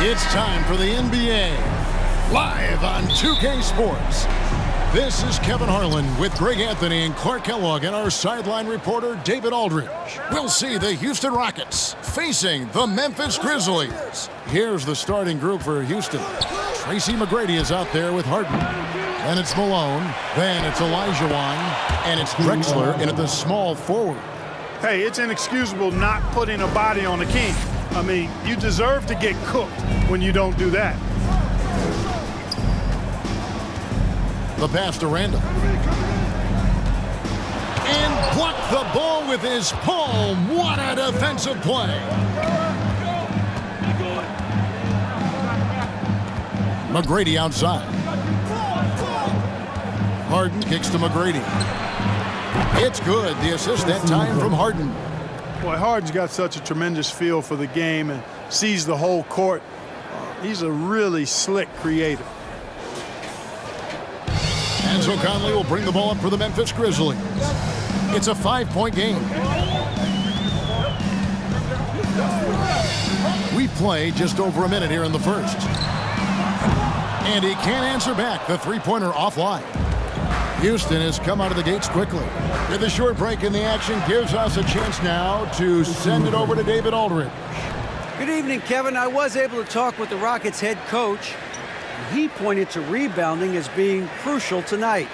It's time for the NBA, live on 2K Sports. This is Kevin Harlan with Greg Anthony and Clark Kellogg and our sideline reporter, David Aldridge. We'll see the Houston Rockets facing the Memphis Grizzlies. Here's the starting group for Houston. Tracy McGrady is out there with Harden. Then it's Malone. Then it's Olajuwon. And it's Drexler in at the small forward. Hey, it's inexcusable not putting a body on the king. I mean, you deserve to get cooked when you don't do that. The pass to Randolph. And blocked the ball with his palm. What a defensive play. McGrady outside. Harden kicks to McGrady. It's good. The assist that time from Harden. Boy, Harden's got such a tremendous feel for the game and sees the whole court. He's a really slick creator. And so Conley will bring the ball up for the Memphis Grizzlies. It's a five-point game. We play just over a minute here in the first. And he can't answer back. The three-pointer offline. Houston has come out of the gates quickly. With a short break in the action, gives us a chance now to send it over to David Aldridge. Good evening, Kevin. I was able to talk with the Rockets head coach. He pointed to rebounding as being crucial tonight.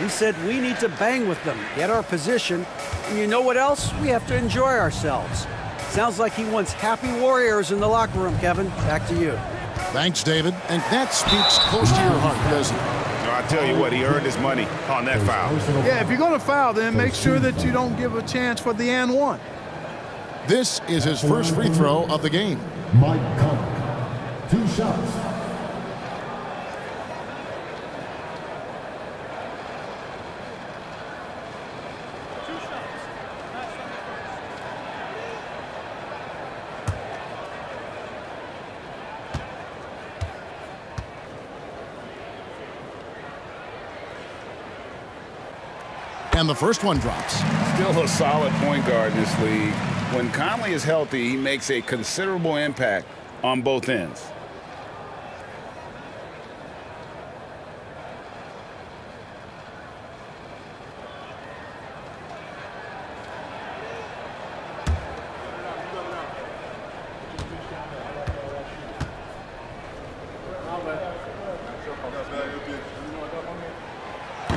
He said we need to bang with them, get our position, and you know what else? We have to enjoy ourselves. Sounds like he wants happy warriors in the locker room, Kevin. Back to you. Thanks, David. And that speaks close to your heart, doesn't it? No, I tell you what, he earned his money on that foul. Yeah, if you're going to foul, then make sure that you don't give a chance for the and one. This is his first free throw of the game. Mike Conley, 2 shots. And the first one drops. Still a solid point guard in this league. When Conley is healthy, he makes a considerable impact on both ends.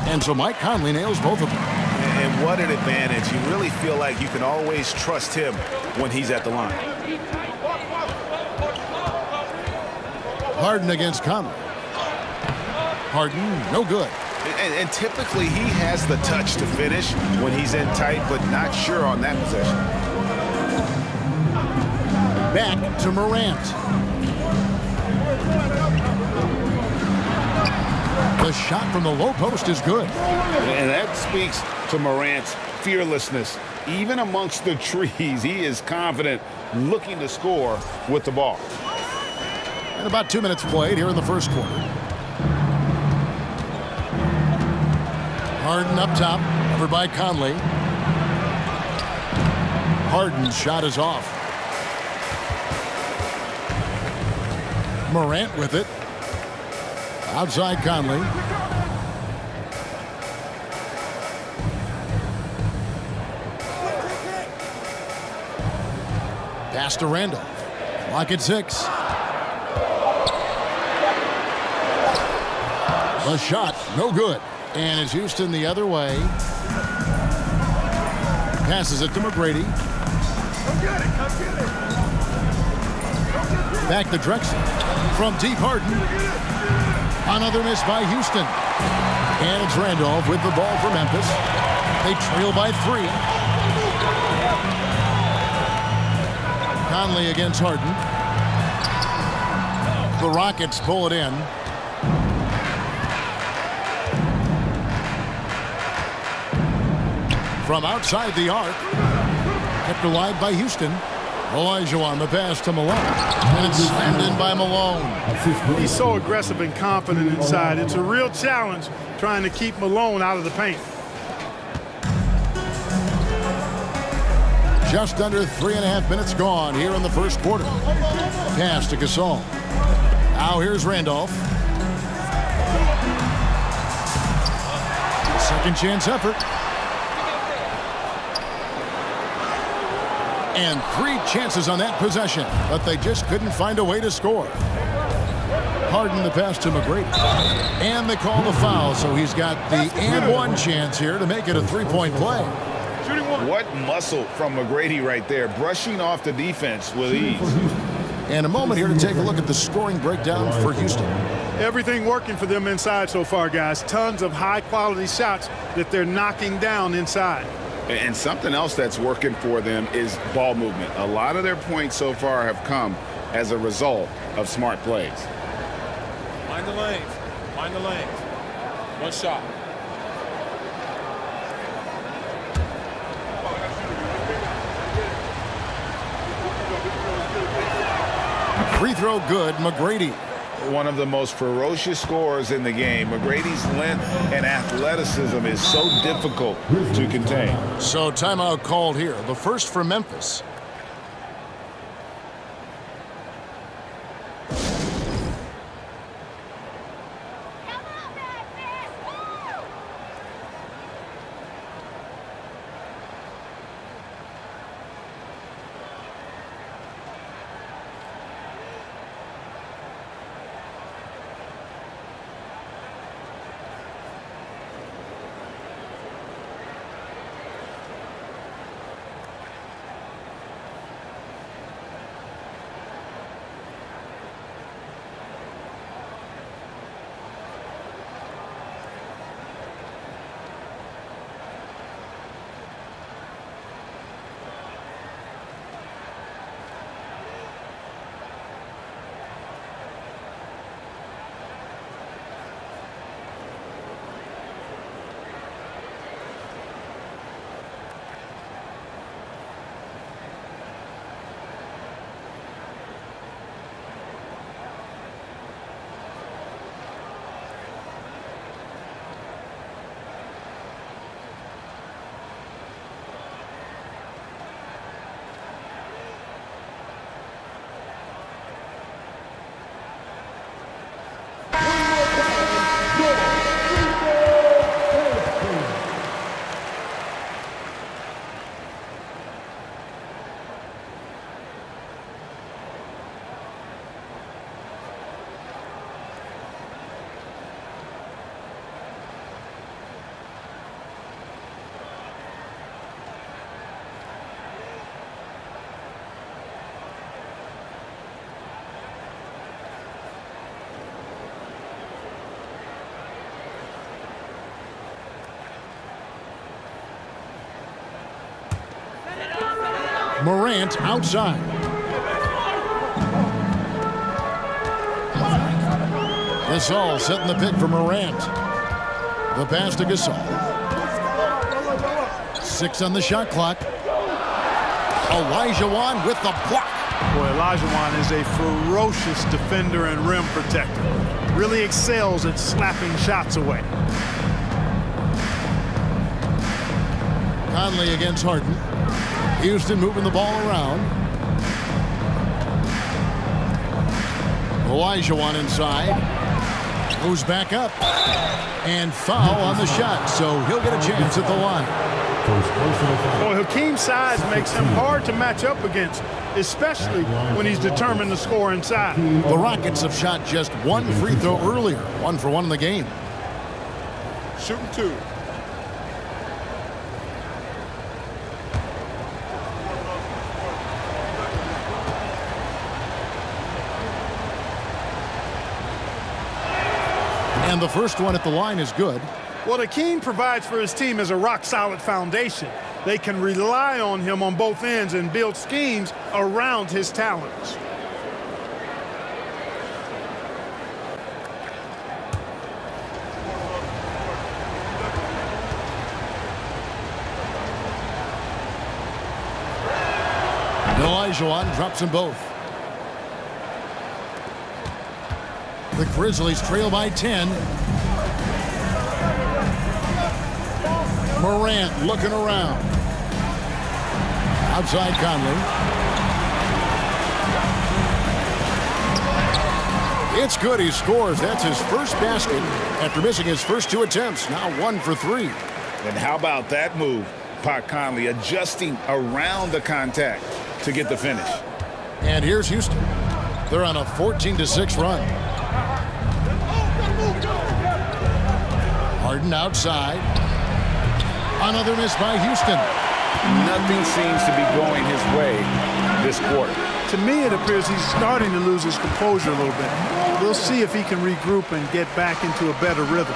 And so Mike Conley nails both of them. And what an advantage. You really feel like you can always trust him when he's at the line. Harden against Conley. Harden, no good. And typically he has the touch to finish when he's in tight, but not sure on that possession. Back to Morant. The shot from the low post is good. And that speaks to Morant's fearlessness. Even amongst the trees, he is confident, looking to score with the ball. And about 2 minutes played here in the first quarter. Harden up top, covered by Conley. Harden's shot is off. Morant with it. Outside Conley. Pass to Randolph. Lock at 6. The shot, no good. And it's Houston the other way. Passes it to McGrady. Back to Drexler. From deep, Harden. Another miss by Houston. And it's Randolph with the ball for Memphis. They trail by 3. Conley against Harden. The Rockets pull it in. From outside the arc. Kept alive by Houston. Olajuwon, the pass to Malone, and it's slammed in by Malone. He's so aggressive and confident inside. It's a real challenge trying to keep Malone out of the paint. Just under 3.5 minutes gone here in the first quarter. Pass to Gasol. Now here's Randolph. Second chance effort. And three chances on that possession, but they just couldn't find a way to score. Harden the pass to McGrady. And they call the foul, so he's got the and one chance here to make it a three-point play. What muscle from McGrady right there, brushing off the defense with ease. And a moment here to take a look at the scoring breakdown for Houston. Everything working for them inside so far, guys. Tons of high-quality shots that they're knocking down inside. And something else that's working for them is ball movement. A lot of their points so far have come as a result of smart plays. Mind the lanes. Mind the lanes. One shot. Free throw good, McGrady. One of the most ferocious scorers in the game. McGrady's length and athleticism is so difficult to contain. So timeout called here. The first for Memphis. Morant outside. Gasol setting the pick for Morant. The pass to Gasol. 6 on the shot clock. Olajuwon with the block. Boy, Olajuwon is a ferocious defender and rim protector. Really excels at slapping shots away. Conley against Harden. Houston moving the ball around. Olajuwon inside. Goes back up. And foul on the shot, so he'll get a chance at the line. Boy, Hakeem's size makes him hard to match up against, especially when he's determined to score inside. The Rockets have shot just one free throw earlier. 1 for 1 in the game. Shooting 2. And the first one at the line is good. Well, Hakeem provides for his team as a rock-solid foundation. They can rely on him on both ends and build schemes around his talents. Olajuwon drops them both. The Grizzlies trail by 10. Morant looking around. Outside Conley. It's good. He scores. That's his first basket after missing his first two attempts. Now 1 for 3. And how about that move? Pau Conley adjusting around the contact to get the finish. And here's Houston. They're on a 14-6 run. Harden outside. Another miss by Houston. Nothing seems to be going his way this quarter. To me, it appears he's starting to lose his composure a little bit. We'll see if he can regroup and get back into a better rhythm.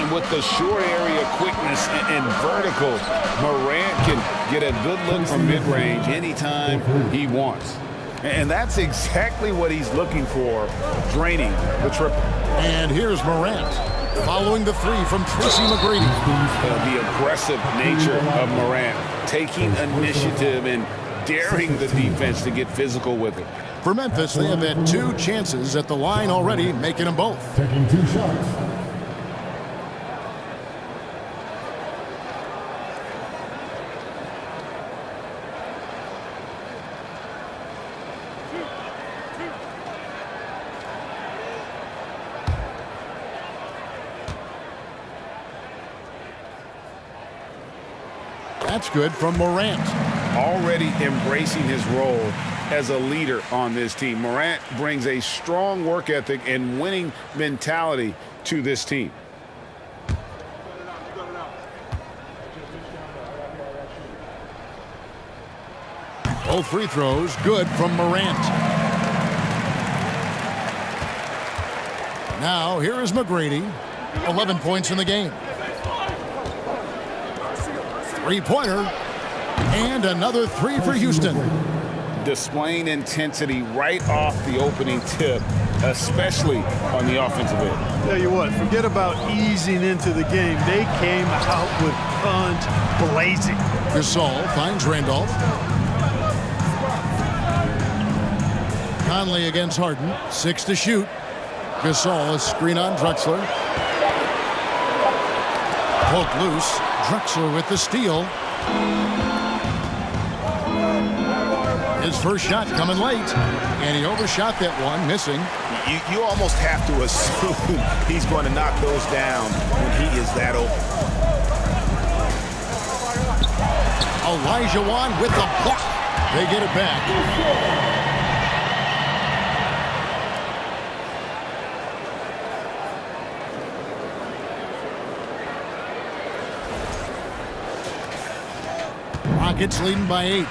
And with the short area quickness and vertical, Morant can get a good look from mid-range anytime he wants. And that's exactly what he's looking for, draining the triple. And here's Morant following the three from Tracy McGrady. The aggressive nature of Morant, taking initiative and daring the defense to get physical with it. For Memphis, they have had two chances at the line already, making them both. Taking two shots. That's good from Morant. Already embracing his role as a leader on this team. Morant brings a strong work ethic and winning mentality to this team. Both free throws good from Morant. Now here is McGrady. 11 points in the game. Three-pointer, and another three for Houston. Displaying intensity right off the opening tip, especially on the offensive end. Tell you what, forget about easing into the game. They came out with guns blazing. Gasol finds Randolph. Conley against Harden, 6 to shoot. Gasol, a screen on Drexler. Poked loose. Drexler with the steal. His first shot coming late, and he overshot that one, missing. You almost have to assume he's going to knock those down when he is that open. Olajuwon with the block. They get it back. Rockets leading by 8.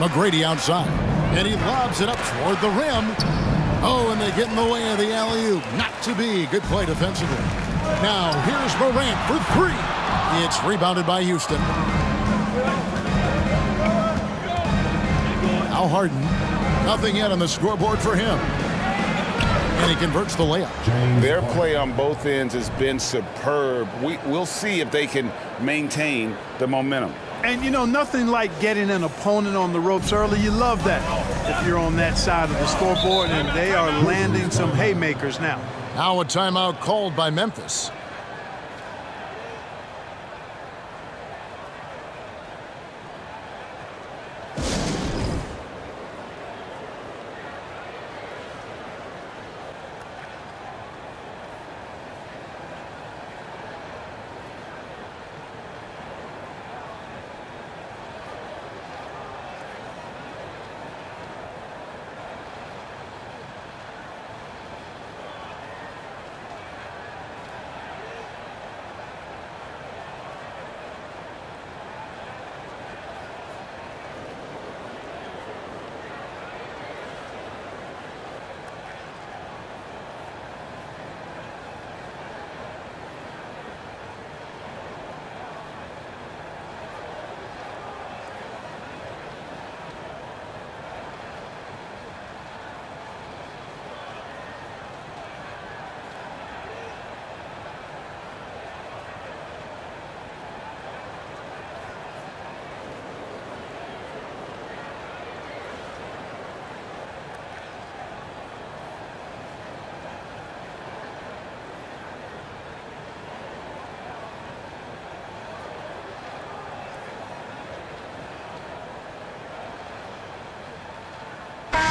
McGrady outside, and he lobs it up toward the rim. Oh, and they get in the way of the alley-oop. Not to be. Good play defensively. Now here's Morant for 3. It's rebounded by Houston. Now Harden. Nothing yet on the scoreboard for him. And he converts the layup. Their play on both ends has been superb. We'll see if they can maintain the momentum. And, you know, nothing like getting an opponent on the ropes early. You love that if you're on that side of the scoreboard, and they are landing some haymakers now. Now a timeout called by Memphis.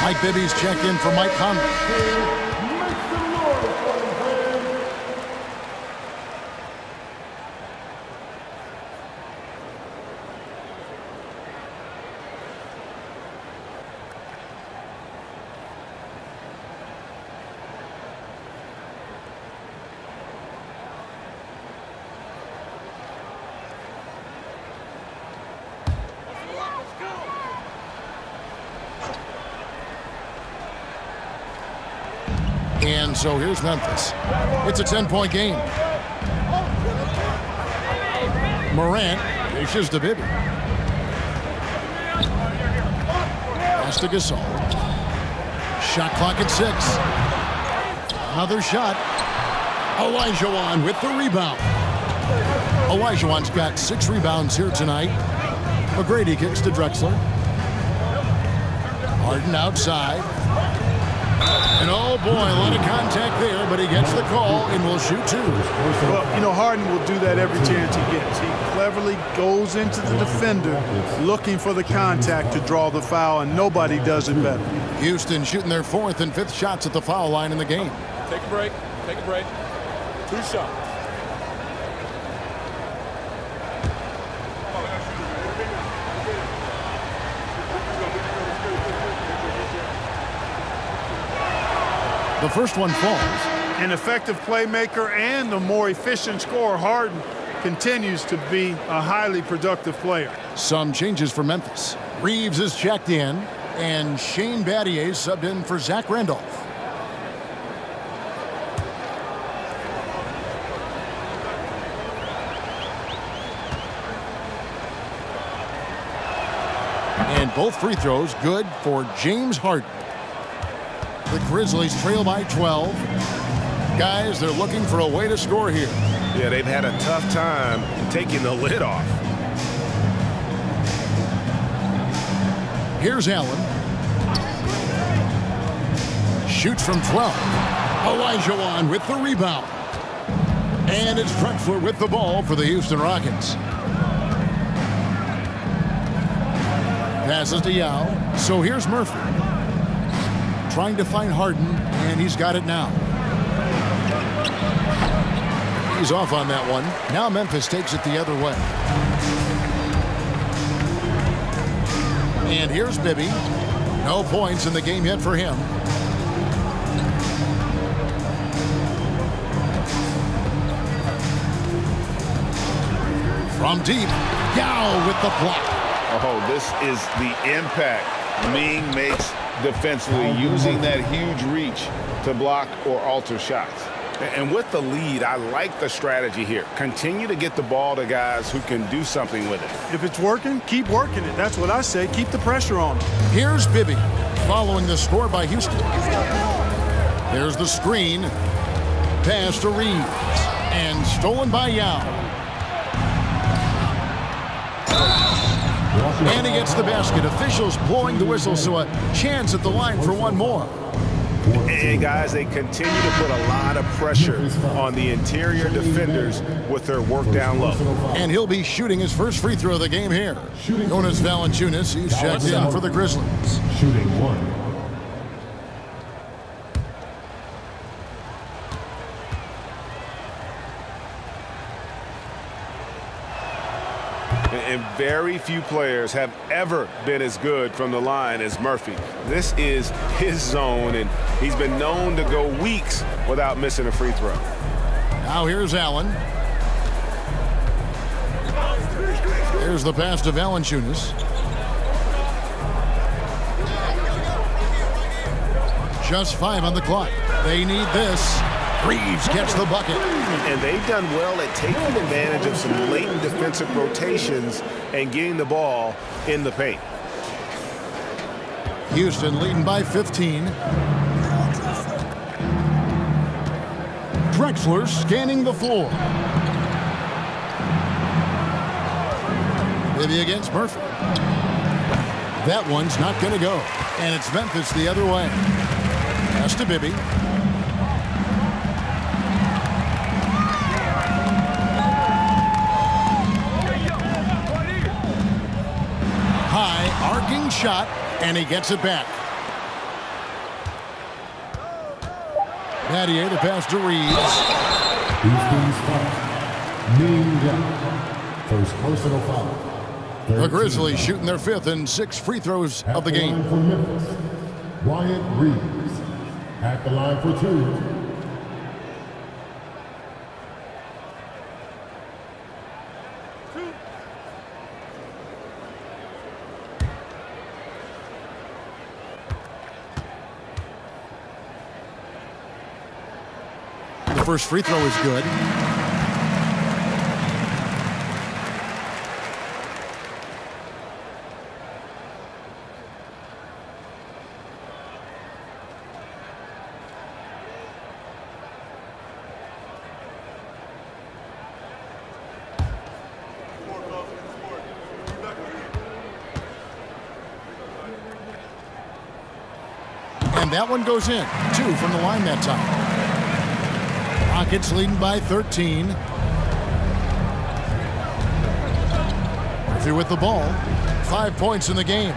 Mike Bibby's checked in for Mike Conley. And so here's Memphis. It's a 10-point game. Morant dishes to Bibby. Pass to Gasol. Shot clock at 6. Another shot. Olajuwon with the rebound. Olajuwon's got 6 rebounds here tonight. McGrady kicks to Drexler. Harden outside. And oh boy, a lot of contact there, but he gets the call and will shoot two. Well, you know, Harden will do that every chance he gets. He cleverly goes into the defender looking for the contact to draw the foul, and nobody does it better. Houston shooting their 4th and 5th shots at the foul line in the game. Take a break. Take a break. 2 shots. The first one falls. An effective playmaker and a more efficient scorer, Harden continues to be a highly productive player. Some changes for Memphis. Reeves is checked in, and Shane Battier subbed in for Zach Randolph. And both free throws good for James Harden. The Grizzlies trail by 12. Guys, they're looking for a way to score here. Yeah, they've had a tough time taking the lid off. Here's Allen. Shoots from 12. Olajuwon with the rebound. And it's Drexler with the ball for the Houston Rockets. Passes to Yao. So here's Murphy. Trying to find Harden, and he's got it now. He's off on that one. Now Memphis takes it the other way. And here's Bibby. No points in the game yet for him. From deep, Yao with the block. Oh, this is the impact Ming makes defensively, using that huge reach to block or alter shots. And with the lead, I like the strategy here. Continue to get the ball to guys who can do something with it. If it's working, keep working it. That's what I say. Keep the pressure on. Here's Bibby following the score by Houston. There's the screen. Pass to Reeves. And stolen by Yao. And he gets the basket. Officials blowing the whistle, so a chance at the line for one more. And guys, they continue to put a lot of pressure on the interior defenders with their work down low. And he'll be shooting his first free throw of the game here. Jonas Valanciunas, he's checked in for the Grizzlies. Shooting one. And very few players have ever been as good from the line as Murphy. This is his zone, and he's been known to go weeks without missing a free throw. Now here's Allen. Here's the pass to Valanciunas. Just 5 on the clock. They need this. Reeves gets the bucket. And they've done well at taking advantage of some latent defensive rotations and getting the ball in the paint. Houston leading by 15. Drexler scanning the floor. Bibby against Murphy. That one's not going to go. And it's Memphis the other way. Pass to Bibby. Shot, and he gets it back. Battier, the pass to Reeves. First personal foul. The Grizzlies shooting their fifth and sixth free throws of the game. Bryant Reeves at the line for two. First free throw is good. And that one goes in. Two from the line that time. Rockets leading by 13. Murphy with the ball. 5 points in the game.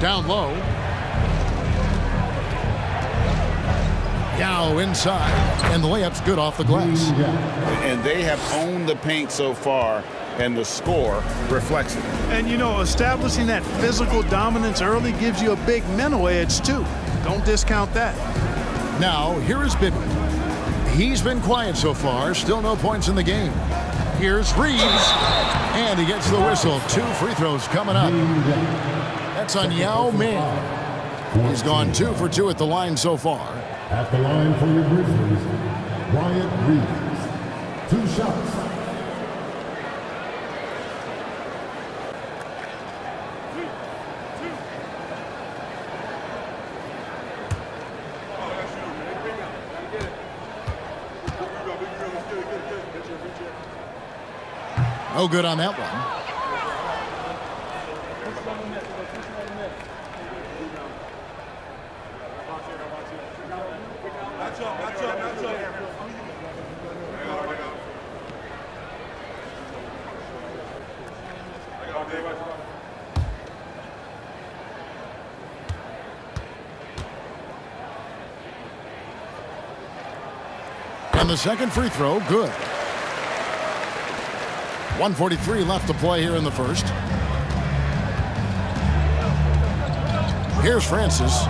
Down low. Yao inside. And the layup's good off the glass. And they have owned the paint so far, and the score reflects it. And, you know, establishing that physical dominance early gives you a big mental edge, too. Don't discount that. Now, here is Bibby. He's been quiet so far. Still no points in the game. Here's Reeves. And he gets the whistle. Two free throws coming up. That's on Yao Ming. He's gone 2 for 2 at the line so far. At the line for your Grizzlies, Bryant Reeves. Two shots. No good on that one. And the second free throw, good. 1:43 left to play here in the first. Here's Francis.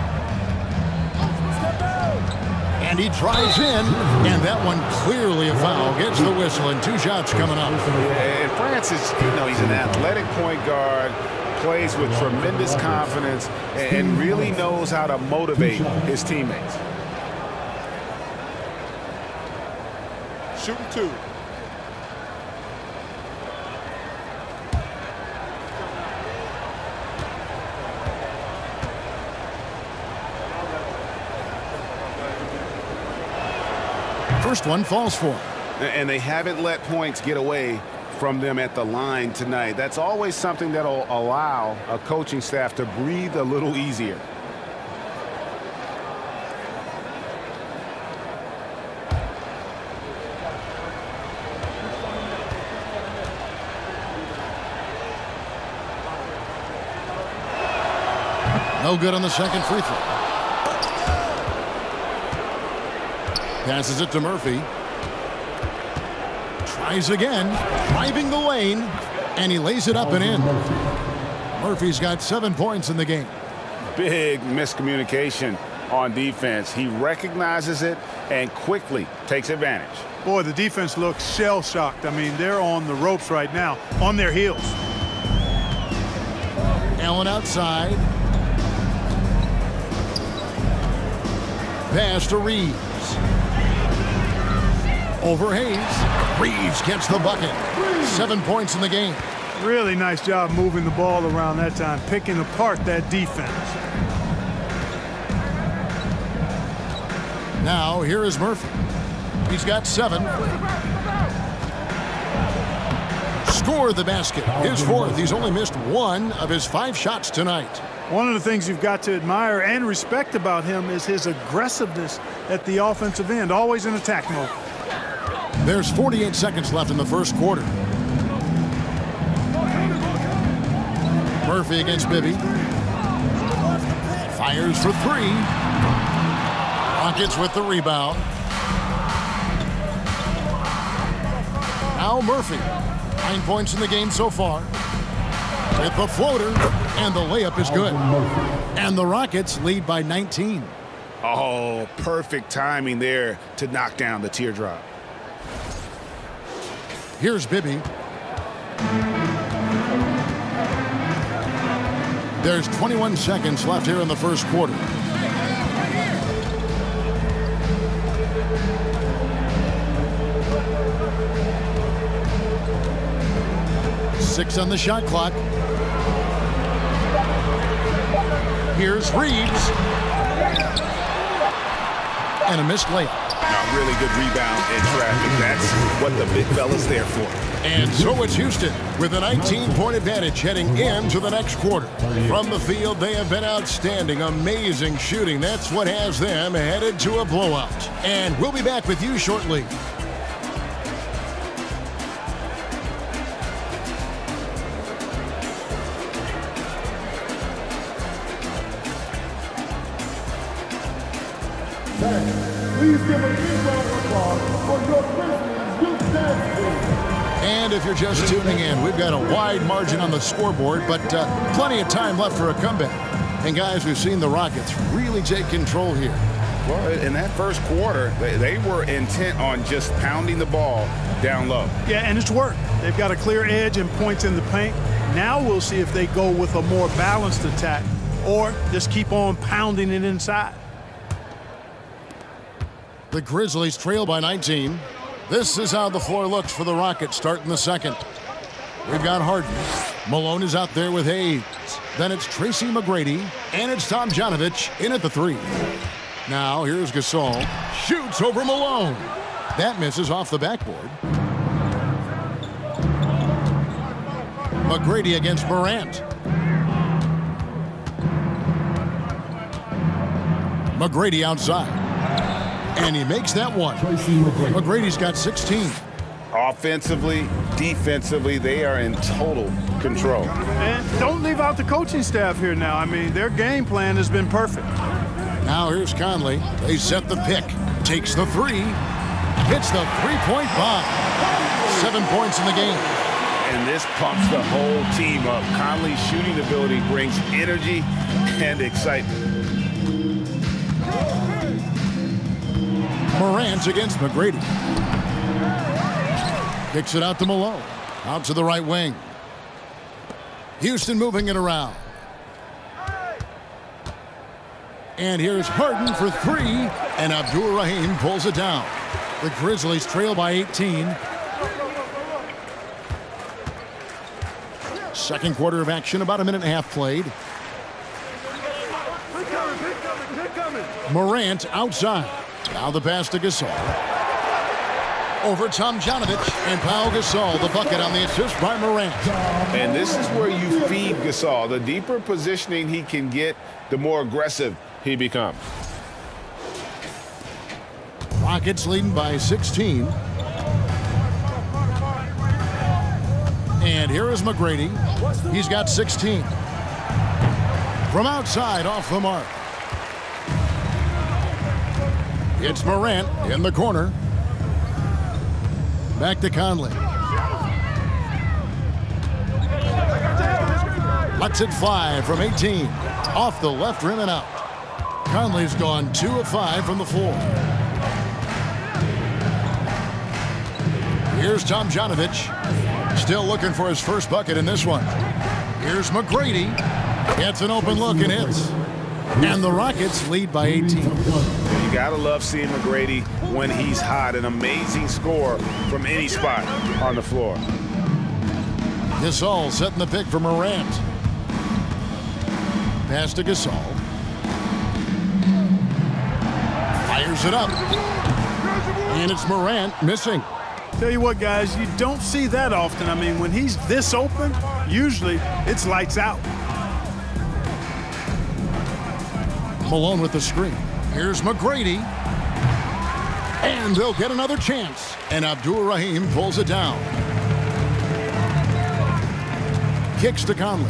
And he drives in, and that one clearly a foul. Gets the whistle, and two shots coming up. And Francis, you know, he's an athletic point guard, plays with tremendous confidence, and really knows how to motivate his teammates. Shooting two. First one falls for. And they haven't let points get away from them at the line tonight. That's always something that'll allow a coaching staff to breathe a little easier. No good on the second free throw. Passes it to Murphy. Tries again. Driving the lane. And he lays it up and in. Murphy's got 7 points in the game. Big miscommunication on defense. He recognizes it and quickly takes advantage. Boy, the defense looks shell-shocked. I mean, they're on the ropes right now. On their heels. Allen outside. Pass to Reed. Over Hayes. Reeves gets the bucket. 7 points in the game. Really nice job moving the ball around that time, picking apart that defense. Now, here is Murphy. He's got 7. Scored the basket. His fourth. He's only missed 1 of his 5 shots tonight. One of the things you've got to admire and respect about him is his aggressiveness at the offensive end, always in attack mode. There's 48 seconds left in the first quarter. Murphy against Bibby. Fires for three. Rockets with the rebound. Now Murphy, 9 points in the game so far. With the floater, and the layup is good. And the Rockets lead by 19. Oh, perfect timing there to knock down the teardrop. Here's Bibby. There's 21 seconds left here in the first quarter. Six on the shot clock. Here's Reeves. And a missed layup. A really good rebound in traffic. That's what the big fella's there for. And so it's Houston with a 19-point advantage heading into the next quarter. From the field, they have been outstanding, amazing shooting. That's what has them headed to a blowout. And we'll be back with you shortly. And if you're just tuning in, we've got a wide margin on the scoreboard, but plenty of time left for a comeback. And guys, we've seen the Rockets really take control here. Well, in that first quarter, they were intent on just pounding the ball down low. Yeah, and it's worked. They've got a clear edge and points in the paint. Now we'll see if they go with a more balanced attack or just keep on pounding it inside. The Grizzlies trail by 19. This is how the floor looks for the Rockets starting the second. We've got Harden. Malone is out there with Hayes. Then it's Tracy McGrady, and it's Tomjanovich in at the three. Now here's Gasol. Shoots over Malone. That misses off the backboard. McGrady against Morant. McGrady outside. And he makes that one. McGrady's got 16. Offensively, defensively, they are in total control. And don't leave out the coaching staff here now. I mean, their game plan has been perfect. Now here's Conley. They set the pick. Takes the three. Hits the three-point bomb. 7 points in the game. And this pumps the whole team up. Conley's shooting ability brings energy and excitement. Morant against McGrady. Kicks it out to Malone. Out to the right wing. Houston moving it around. And here's Harden for three. And Abdur-Rahim pulls it down. The Grizzlies trail by 18. Second quarter of action. About a minute and a half played. Morant outside. Now the pass to Gasol. Over Tomjanovich, and Pau Gasol, the bucket on the assist by Morant. And this is where you feed Gasol. The deeper positioning he can get, the more aggressive he becomes. Rockets leading by 16. And here is McGrady. He's got 16. From outside, off the mark. It's Morant in the corner. Back to Conley. Let's it fly from 18. Off the left rim and out. Conley's gone 2 of 5 from the floor. Here's Tomjanovich. Still looking for his first bucket in this one. Here's McGrady. Gets an open look and hits. And the Rockets lead by 18. Gotta love seeing McGrady when he's hot. An amazing score from any spot on the floor. Gasol setting the pick for Morant. Pass to Gasol. Fires it up. And it's Morant missing. Tell you what, guys, you don't see that often. I mean, when he's this open, usually it's lights out. Malone with the screen. Here's McGrady, and they'll get another chance. And Abdur-Rahim pulls it down. Kicks to Conley.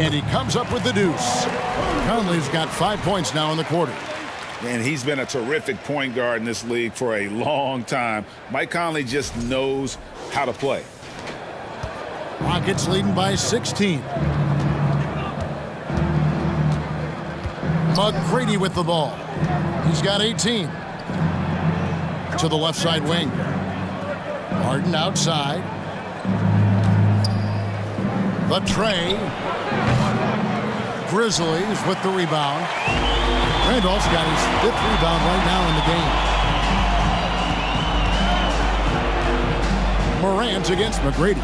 And he comes up with the deuce. Conley's got 5 points now in the quarter. And he's been a terrific point guard in this league for a long time. Mike Conley just knows how to play. Rockets leading by 16. McGrady with the ball. He's got 18. To the left side wing. Harden outside. The tray. Grizzlies with the rebound. Randolph's got his fifth rebound right now in the game. Morant against McGrady.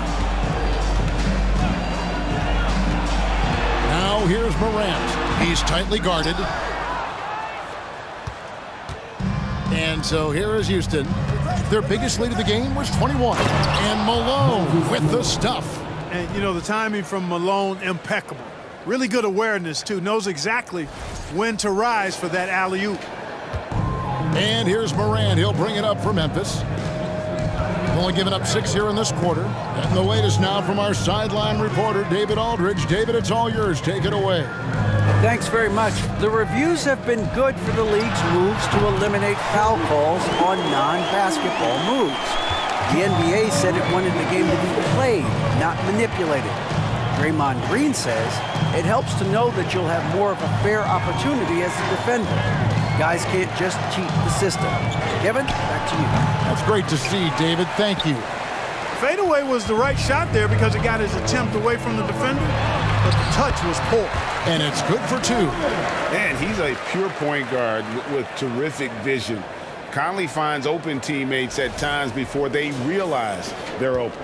Now here's Morant. He's tightly guarded. And so here is Houston. Their biggest lead of the game was 21. And Malone with the stuff. And, you know, the timing from Malone, impeccable. Really good awareness, too. Knows exactly when to rise for that alley-oop. And here's Morant. He'll bring it up for Memphis. Only given up 6 here in this quarter. And the latest now from our sideline reporter, David Aldridge. David, it's all yours. Take it away. Thanks very much. The reviews have been good for the league's moves to eliminate foul calls on non-basketball moves. The NBA said it wanted the game to be played, not manipulated. Draymond Green says it helps to know that you'll have more of a fair opportunity as a defender. Guys can't just cheat the system. Kevin, back to you. That's great to see, David. Thank you. Fadeaway was the right shot there because it got his attempt away from the defender, but the touch was poor. And it's good for two. And he's a pure point guard with terrific vision. Conley finds open teammates at times before they realize they're open.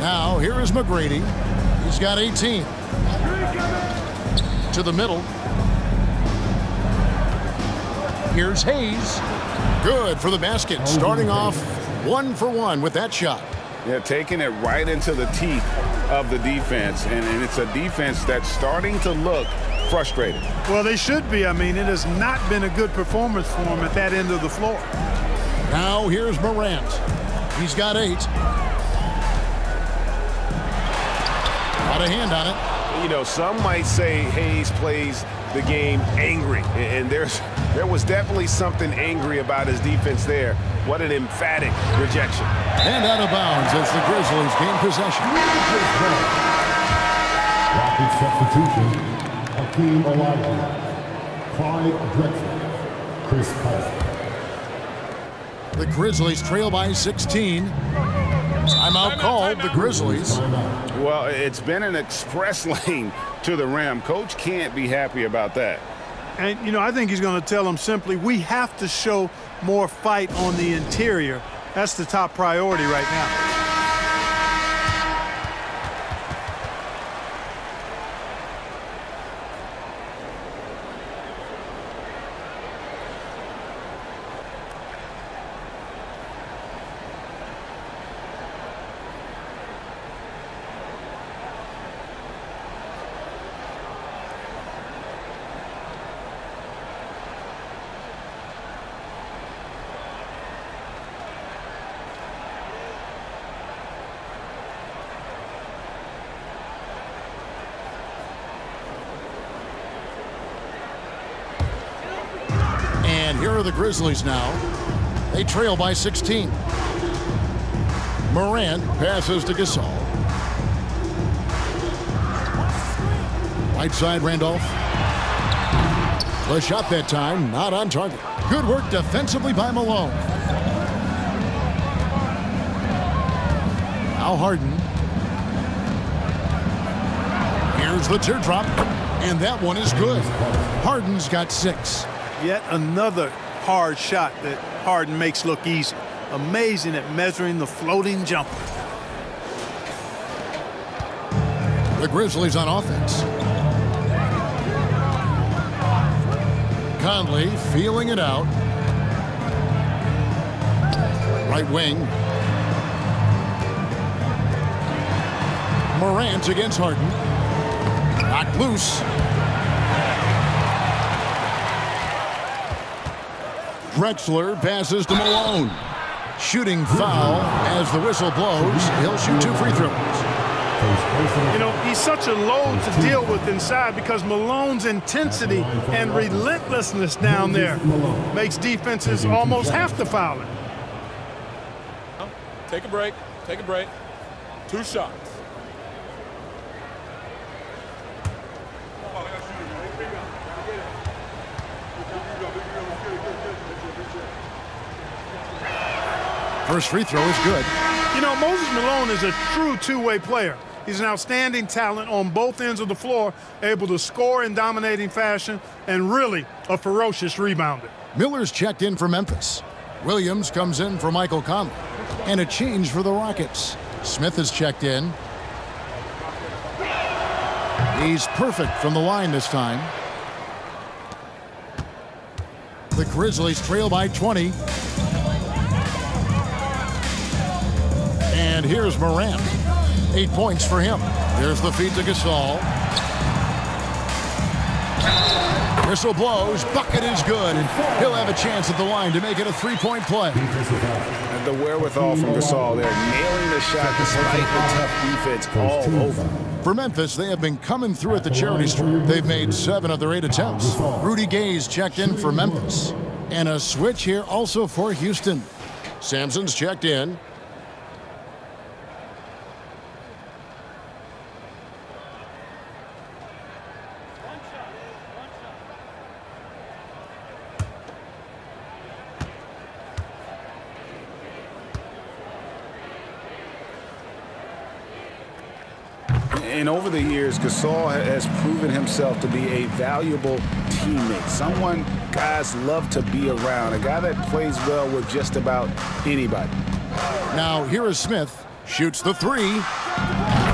Now, here is McGrady. He's got 18. To the middle. Here's Hayes. Good for the basket. Starting off 1 for 1 with that shot. Yeah, taking it right into the teeth of the defense. And it's a defense that's starting to look frustrated. Well, they should be. I mean, it has not been a good performance for him at that end of the floor. Now, here's Morant. He's got 8. A hand on it. You know, some might say Hayes plays the game angry, and there was definitely something angry about his defense there. What an emphatic rejection. And out of bounds as the Grizzlies gain possession. Rapid substitution. Hakeem Olajuwon, Clyde Drexler, Chris Paul. The Grizzlies trail by 16. Timeout called the Grizzlies. Well, it's been an express lane to the rim. Coach can't be happy about that. And, you know, I think he's going to tell them simply, we have to show more fight on the interior. That's the top priority right now. Here are the Grizzlies now. They trail by 16. Morant passes to Gasol. Right side, Randolph. The shot that time, not on target. Good work defensively by Malone. Now Harden. Here's the teardrop, and that one is good. Harden's got 6. Yet another hard shot that Harden makes look easy. Amazing at measuring the floating jumper. The Grizzlies on offense. Conley feeling it out. Right wing. Morant against Harden. Knocked loose. Drexler passes to Malone. Shooting foul as the whistle blows. He'll shoot 2 free throws. You know, he's such a load to deal with inside because Malone's intensity and relentlessness down there makes defenses almost have to foul it. Take a break. Take a break. Two shots. First free throw is good. You know, Moses Malone is a true two-way player. He's an outstanding talent on both ends of the floor, able to score in dominating fashion, and really a ferocious rebounder. Miller's checked in for Memphis. Williams comes in for Michael Conley. And a change for the Rockets. Smith is checked in. He's perfect from the line this time. The Grizzlies trail by 20. And here's Morant. 8 points for him. There's the feed to Gasol. Whistle blows. Bucket is good. And he'll have a chance at the line to make it a three-point play. And the wherewithal from Gasol there. Nailing the shot despite the tough defense all over. For Memphis, they have been coming through at the charity stripe. They've made 7 of their 8 attempts. Rudy Gay's checked in for Memphis. And a switch here also for Houston. Sampson's checked in. And over the years, Gasol has proven himself to be a valuable teammate, someone guys love to be around, a guy that plays well with just about anybody. Now here is Smith, shoots the three,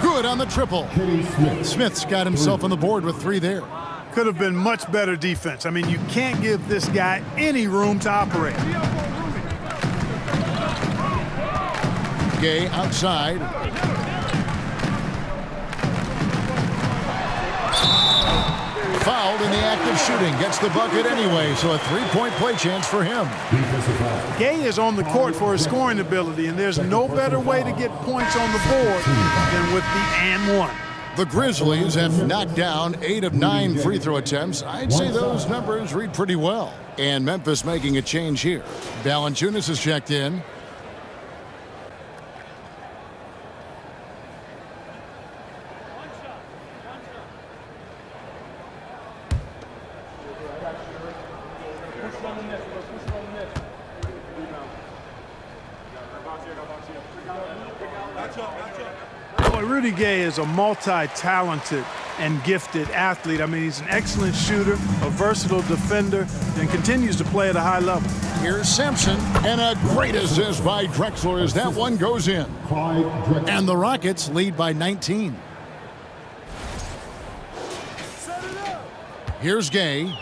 good on the triple. Smith's got himself on the board with 3 there. Could have been much better defense. I mean, you can't give this guy any room to operate. Gay outside. Fouled in the act of shooting. Gets the bucket anyway, so a three-point play chance for him. Gay is on the court for his scoring ability, and there's no better way to get points on the board than with the and one. The Grizzlies have knocked down 8 of 9 free throw attempts. I'd say those numbers read pretty well. And Memphis making a change here. Valanciunas is checked in. Rudy Gay is a multi-talented and gifted athlete. I mean, he's an excellent shooter, a versatile defender, and continues to play at a high level. Here's Sampson, and a great assist by Drexler as that one goes in. And the Rockets lead by 19. Here's Gay.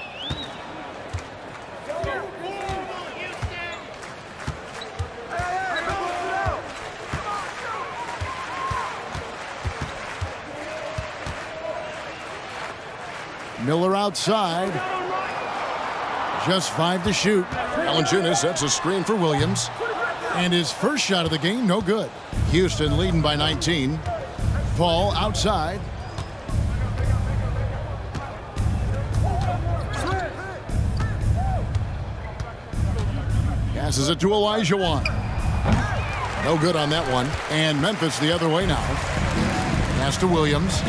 Miller outside. Just 5 to shoot. Valanciunas sets a screen for Williams. And his first shot of the game, no good. Houston leading by 19. Paul outside. Passes it to Olajuwon. No good on that one. And Memphis the other way now. Pass to Williams.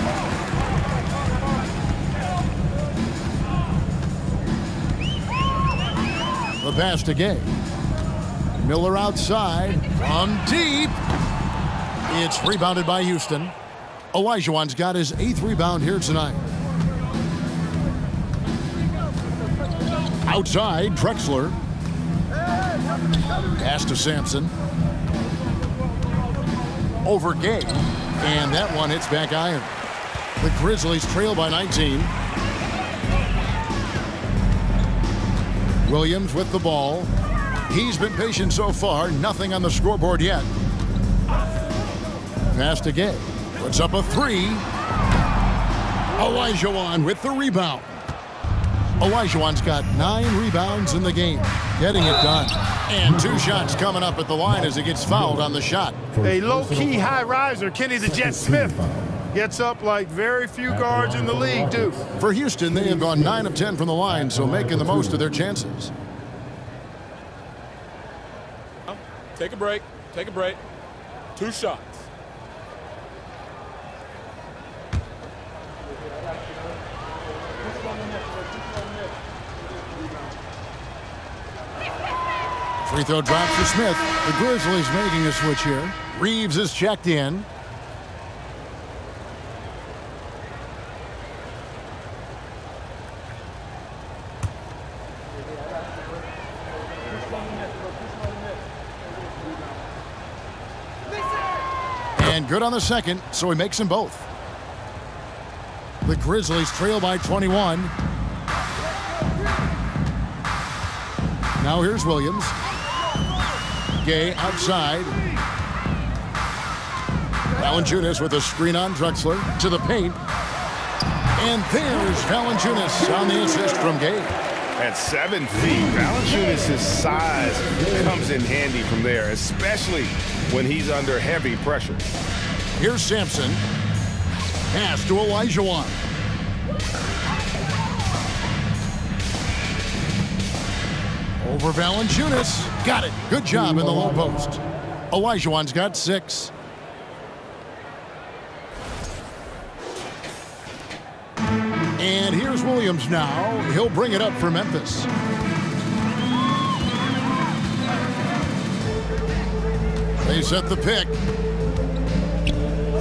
The pass to Gay. Miller outside. From deep. It's rebounded by Houston. Olajuwon's got his 8th rebound here tonight. Outside, Drexler. Pass to Sampson. Over Gay. And that one hits back iron. The Grizzlies trail by 19. Williams with the ball. He's been patient so far. Nothing on the scoreboard yet. Pass to Gay. Puts up a 3. Olajuwon with the rebound. Olajuwon's got 9 rebounds in the game, getting it done. And 2 shots coming up at the line as he gets fouled on the shot. A low-key high-riser, Kenny the Jet Smith. Gets up like very few guards in the league do. For Houston, they have gone 9 of 10 from the line, so making the most of their chances. Take a break. Take a break. 2 shots. Free throw drop for Smith. The Grizzlies making a switch here. Reeves is checked in. And good on the second, so he makes them both. The Grizzlies trail by 21. Now here's Williams. Gay outside. Valanciunas with a screen on Drexler to the paint. And there's Valanciunas on the assist from Gay. At 7 feet, Valanciunas' size comes in handy from there, especially when he's under heavy pressure. Here's Sampson. Pass to Olajuwon. Over Valanciunas. Got it. Good job in the low post. Olajuwon's got 6. And here's Williams now. He'll bring it up for Memphis. They set the pick.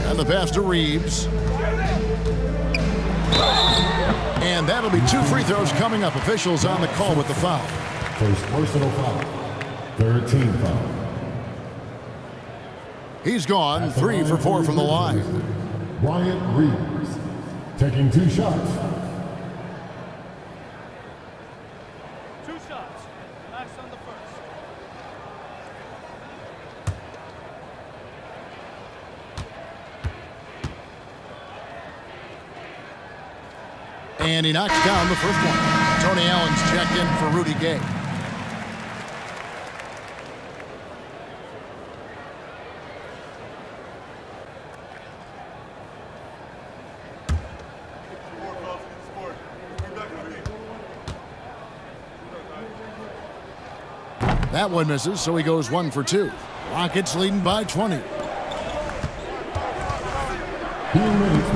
And the pass to Reeves. And that'll be 2 free throws coming up. Officials on the call with the foul. First personal foul. Third team foul. He's gone 3 for 4 from the line. Bryant Reeves taking 2 shots. And he knocks down the first one. Tony Allen's checked in for Rudy Gay. That one misses, so he goes 1 for 2. Rockets leading by 20.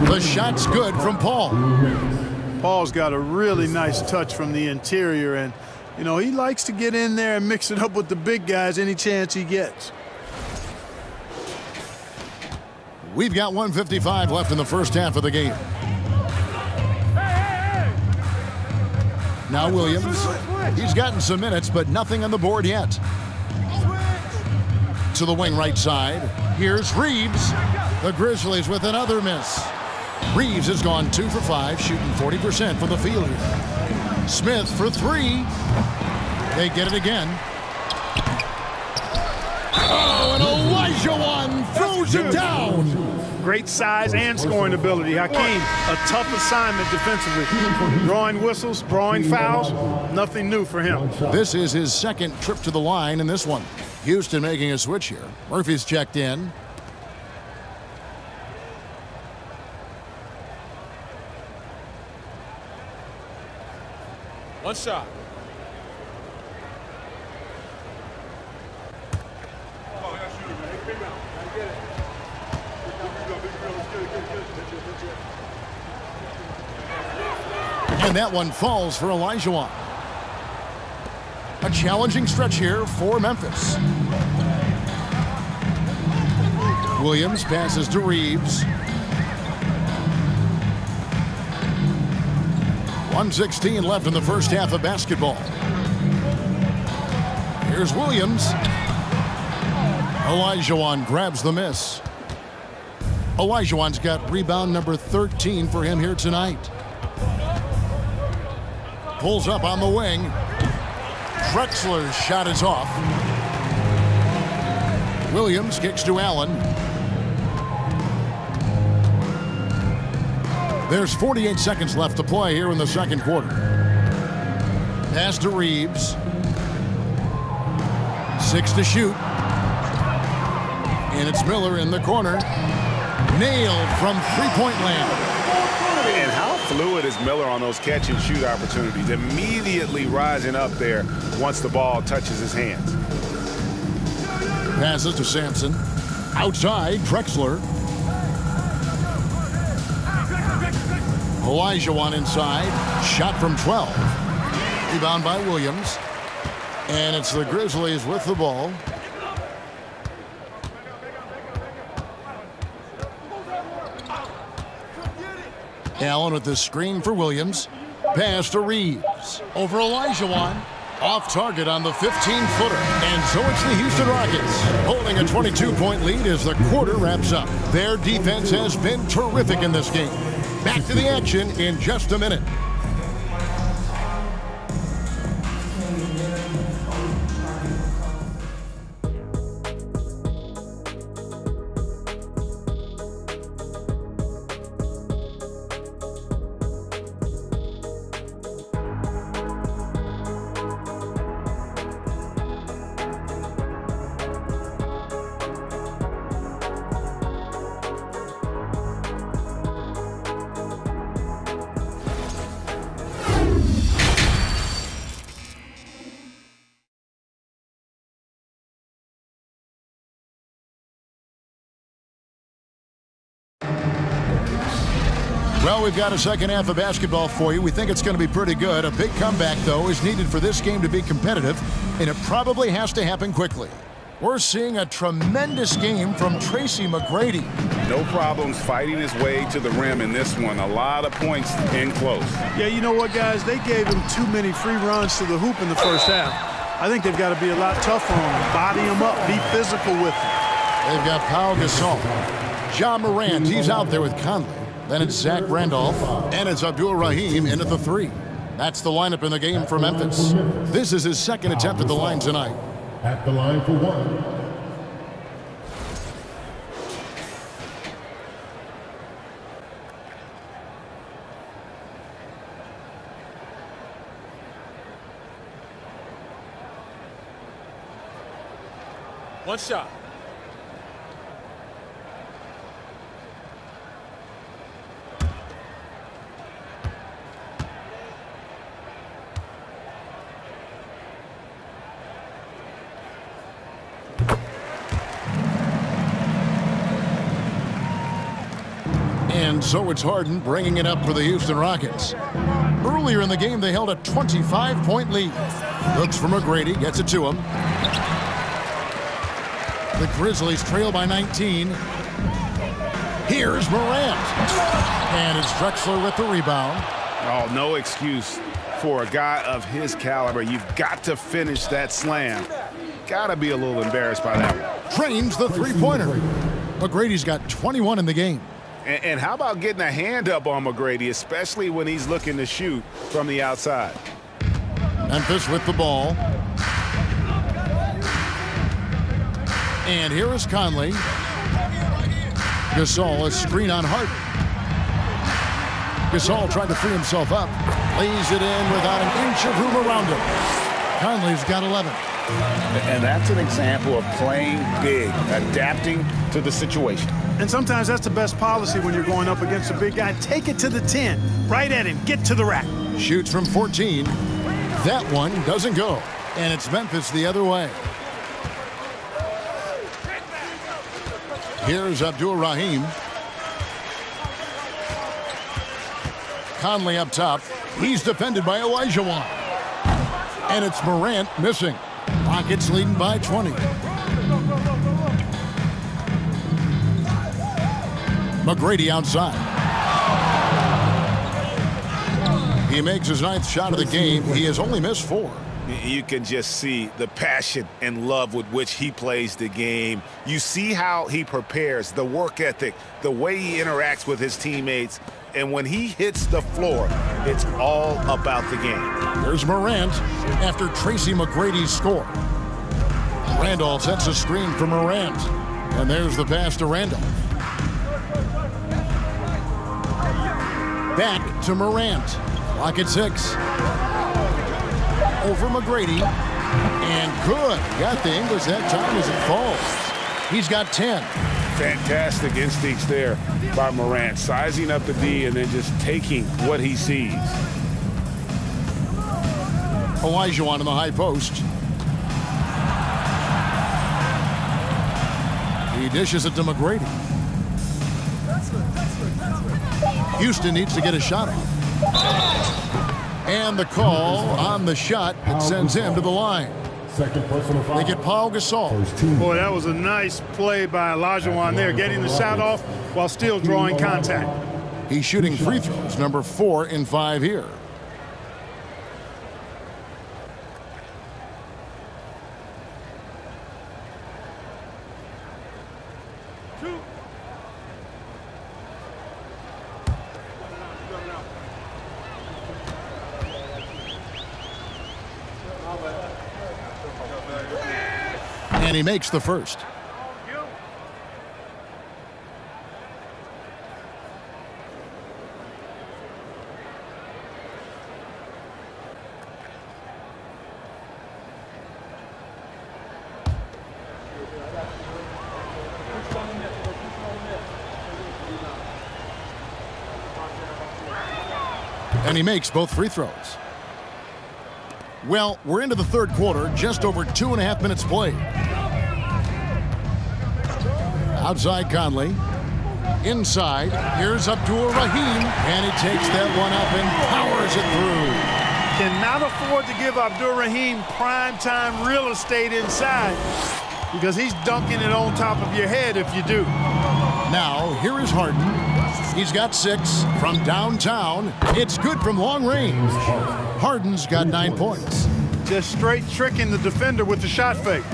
The shot's good from Paul. Paul's got a really nice touch from the interior, and, you know, he likes to get in there and mix it up with the big guys any chance he gets. We've got 1:55 left in the first half of the game. Now Williams, he's gotten some minutes, but nothing on the board yet. To the wing right side, here's Reeves. The Grizzlies with another miss. Reeves has gone 2 for 5, shooting 40% from the field. Smith for 3. They get it again. Oh, and Olajuwon throws it down. Great size and scoring ability. Hakeem, a tough assignment defensively. Drawing whistles, drawing fouls, nothing new for him. This is his second trip to the line in this one. Houston making a switch here. Murphy's checked in. One shot. And that one falls for Olajuwon. A challenging stretch here for Memphis. Williams passes to Reeves. 1:16 left in the first half of basketball. Here's Williams. Olajuwon grabs the miss. Olajuwon's got rebound number 13 for him here tonight. Pulls up on the wing. Drexler's shot is off. Williams kicks to Allen. There's 48 seconds left to play here in the second quarter. Pass to Reeves. 6 to shoot. And it's Miller in the corner. Nailed from three-point land. And how fluid is Miller on those catch-and-shoot opportunities, immediately rising up there once the ball touches his hands. Passes to Sampson. Outside, Drexler. Olajuwon inside. Shot from 12. Rebound by Williams. And it's the Grizzlies with the ball. Allen with the screen for Williams. Pass to Reeves. Over Olajuwon. Off target on the 15-footer. And so it's the Houston Rockets holding a 22-point lead as the quarter wraps up. Their defense has been terrific in this game. Back to the action in just a minute. Well, we've got a second half of basketball for you. We think it's going to be pretty good. A big comeback, though, is needed for this game to be competitive, and it probably has to happen quickly. We're seeing a tremendous game from Tracy McGrady. No problems fighting his way to the rim in this one. A lot of points in close. Yeah, you know what, guys? They gave him too many free runs to the hoop in the first half. I think they've got to be a lot tougher on him. Body him up. Be physical with him. They've got Pau Gasol. Ja Morant, he's out there with Conley. Then it's Zach Randolph, and it's Abdur-Rahim in at the three. That's the lineup in the game for Memphis. This is his second attempt at the line tonight. At the line for one. One shot. And so it's Harden bringing it up for the Houston Rockets. Earlier in the game, they held a 25-point lead. Looks for McGrady, gets it to him. The Grizzlies trail by 19. Here's Morant. And it's Drexler with the rebound. Oh, no excuse for a guy of his caliber. You've got to finish that slam. Got to be a little embarrassed by that one. Trains the three-pointer. McGrady's got 21 in the game. And how about getting a hand up on McGrady, especially when he's looking to shoot from the outside? Memphis with the ball. And here is Conley. Gasol, a screen on Harden. Gasol tried to free himself up. Lays it in without an inch of room around him. Conley's got 11. And that's an example of playing big, adapting to the situation. And sometimes that's the best policy when you're going up against a big guy. Take it to the 10, right at him, get to the rack. Shoots from 14. That one doesn't go. And it's Memphis the other way. Here's Abdur-Rahim. Conley up top. He's defended by Olajuwon. And it's Morant missing. Rockets leading by 20. McGrady outside. He makes his 9th shot of the game. He has only missed 4. You can just see the passion and love with which he plays the game. You see how he prepares, the work ethic, the way he interacts with his teammates. And when he hits the floor, it's all about the game. There's Morant after Tracy McGrady's score. Randolph sets a screen for Morant. And there's the pass to Randolph. Back to Morant. Lock at 6. over McGrady. And good. Got the English that time as it falls. He's got 10. Fantastic instincts there by Morant, sizing up the D and then just taking what he sees. Olajuwon in the high post. He dishes it to McGrady. Houston needs to get a shot off. And the call on the shot that sends him to the line. They get Pau Gasol. Boy, that was a nice play by Olajuwon there, getting the shot off while still drawing contact. He's shooting free throws, number 4 and 5 here. And he makes the first. And he makes both free throws. Well, we're into the third quarter, just over 2.5 minutes played. Outside Conley, inside, here's Abdur-Rahim, and he takes that one up and powers it through. Cannot afford to give Abdur-Rahim prime-time real estate inside, because he's dunking it on top of your head if you do. Now, here is Harden. He's got 6 from downtown. It's good from long range. Harden's got 9 points. Just straight tricking the defender with the shot fake.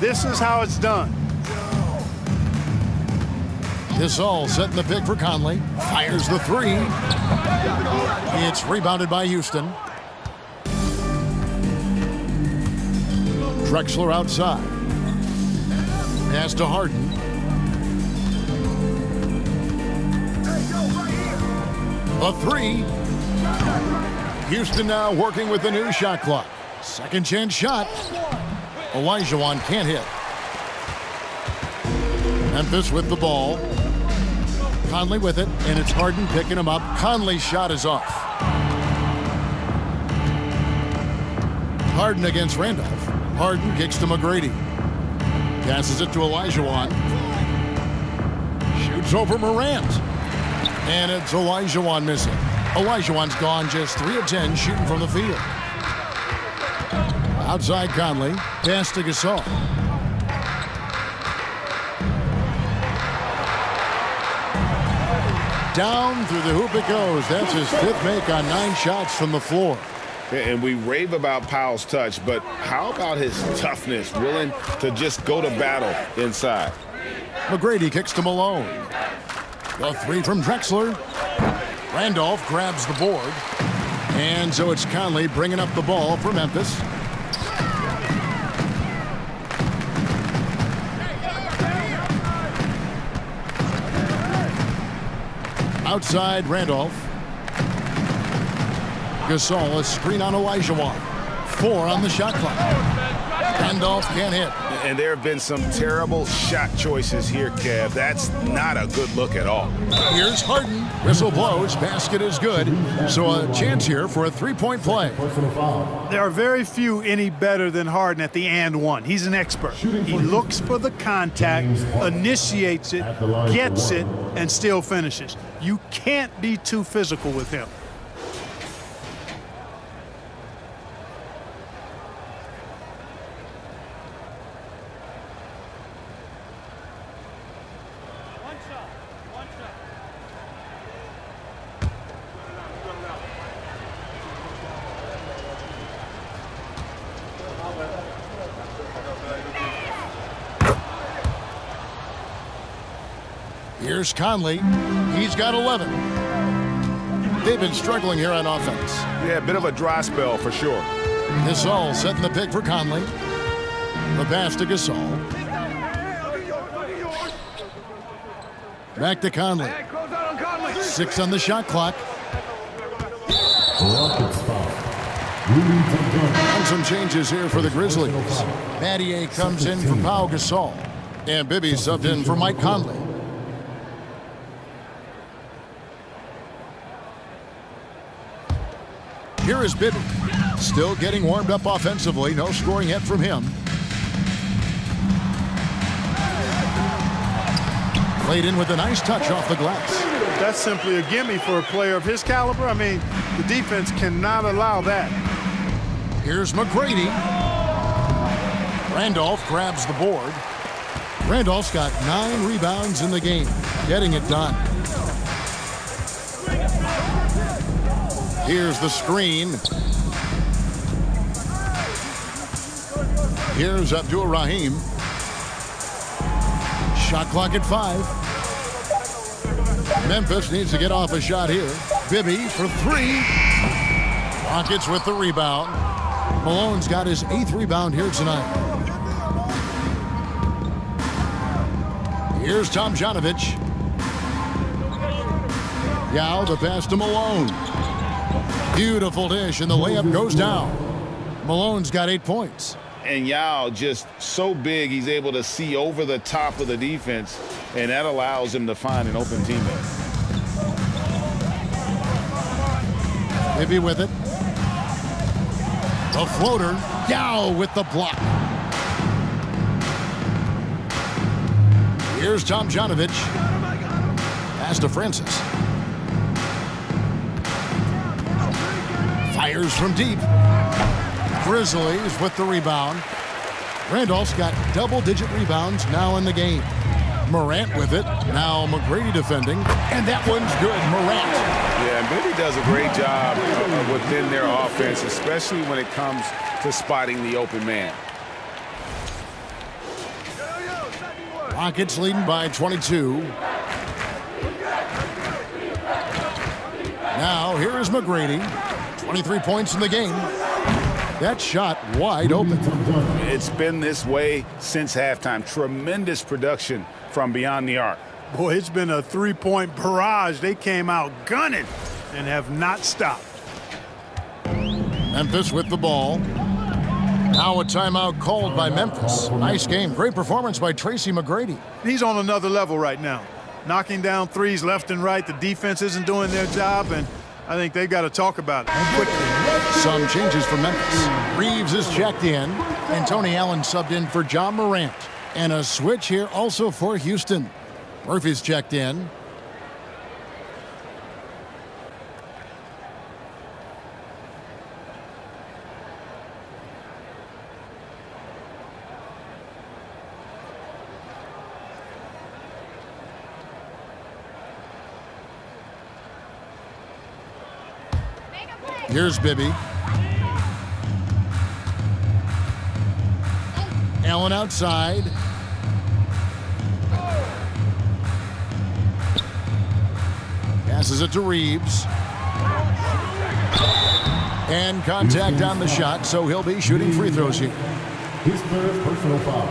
This is how it's done. Gasol setting the pick for Conley. Fires the 3. It's rebounded by Houston. Drexler outside. Pass to Harden. A 3. Houston now working with the new shot clock. Second chance shot. Olajuwon can't hit. Memphis with the ball. Conley with it, and it's Harden picking him up. Conley's shot is off. Harden against Randolph. Harden kicks to McGrady. Passes it to Olajuwon. Shoots over Morant. And it's Olajuwon missing. Olajuwon's gone, just 3 of 10 shooting from the field. Outside Conley. Pass to Gasol. Down through the hoop it goes. That's his 5th make on 9 shots from the floor. And we rave about Powell's touch, but how about his toughness, willing to just go to battle inside? McGrady kicks to Malone. A 3 from Drexler. Randolph grabs the board. And so it's Conley bringing up the ball for Memphis. Outside Randolph. Gasol, a screen on Olajuwon. 4 on the shot clock. Randolph can't hit. And there have been some terrible shot choices here, Kev. That's not a good look at all. Here's Harden. Whistle blows. Basket is good. So a chance here for a three-point play. There are very few any better than Harden at the and one. He's an expert. He looks for the contact, initiates it, gets it, and still finishes. You can't be too physical with him. Here's Conley. He's got 11. They've been struggling here on offense. Yeah, a bit of a dry spell for sure. Gasol setting the pick for Conley. The pass to Gasol. Back to Conley. 6 on the shot clock. And some changes here for the Grizzlies. Battier comes in for Pau Gasol. And Bibby subbed in for Mike Conley. Here is Bibby. Still getting warmed up offensively. No scoring yet from him. Played in with a nice touch off the glass. That's simply a gimme for a player of his caliber. I mean, the defense cannot allow that. Here's McGrady. Randolph grabs the board. Randolph's got 9 rebounds in the game. Getting it done. Here's the screen. Here's Abdur-Rahim. Shot clock at 5. Memphis needs to get off a shot here. Bibby for 3. Rockets with the rebound. Malone's got his 8th rebound here tonight. Here's Tomjanovich. Yao, the pass to Malone. Beautiful dish, and the layup goes down. Malone's got 8 points. And Yao just so big, he's able to see over the top of the defense, and that allows him to find an open teammate. Bibby with it. The floater. Yao with the block. Here's Tomjanovich. Pass to Francis. Fires from deep. Grizzlies with the rebound. Randolph's got double-digit rebounds now in the game. Morant with it. Now McGrady defending. And that one's good. Morant. Yeah, and Bibby does a great job within their offense, especially when it comes to spotting the open man. Rockets leading by 22. Now here is McGrady. 23 points in the game. That shot wide open. It's been this way since halftime. Tremendous production from beyond the arc. Boy, it's been a three-point barrage. They came out gunning and have not stopped. Memphis with the ball. Now a timeout called by Memphis. Nice game. Great performance by Tracy McGrady. He's on another level right now. Knocking down threes left and right. The defense isn't doing their job, and I think they've got to talk about it quickly. Some changes for Memphis. Reeves is checked in, and Tony Allen subbed in for Ja Morant. And a switch here also for Houston. Murphy's checked in. Here's Bibby. Allen outside. Passes it to Reeves. And contact on the shot, so he'll be shooting free throws here. His first personal foul.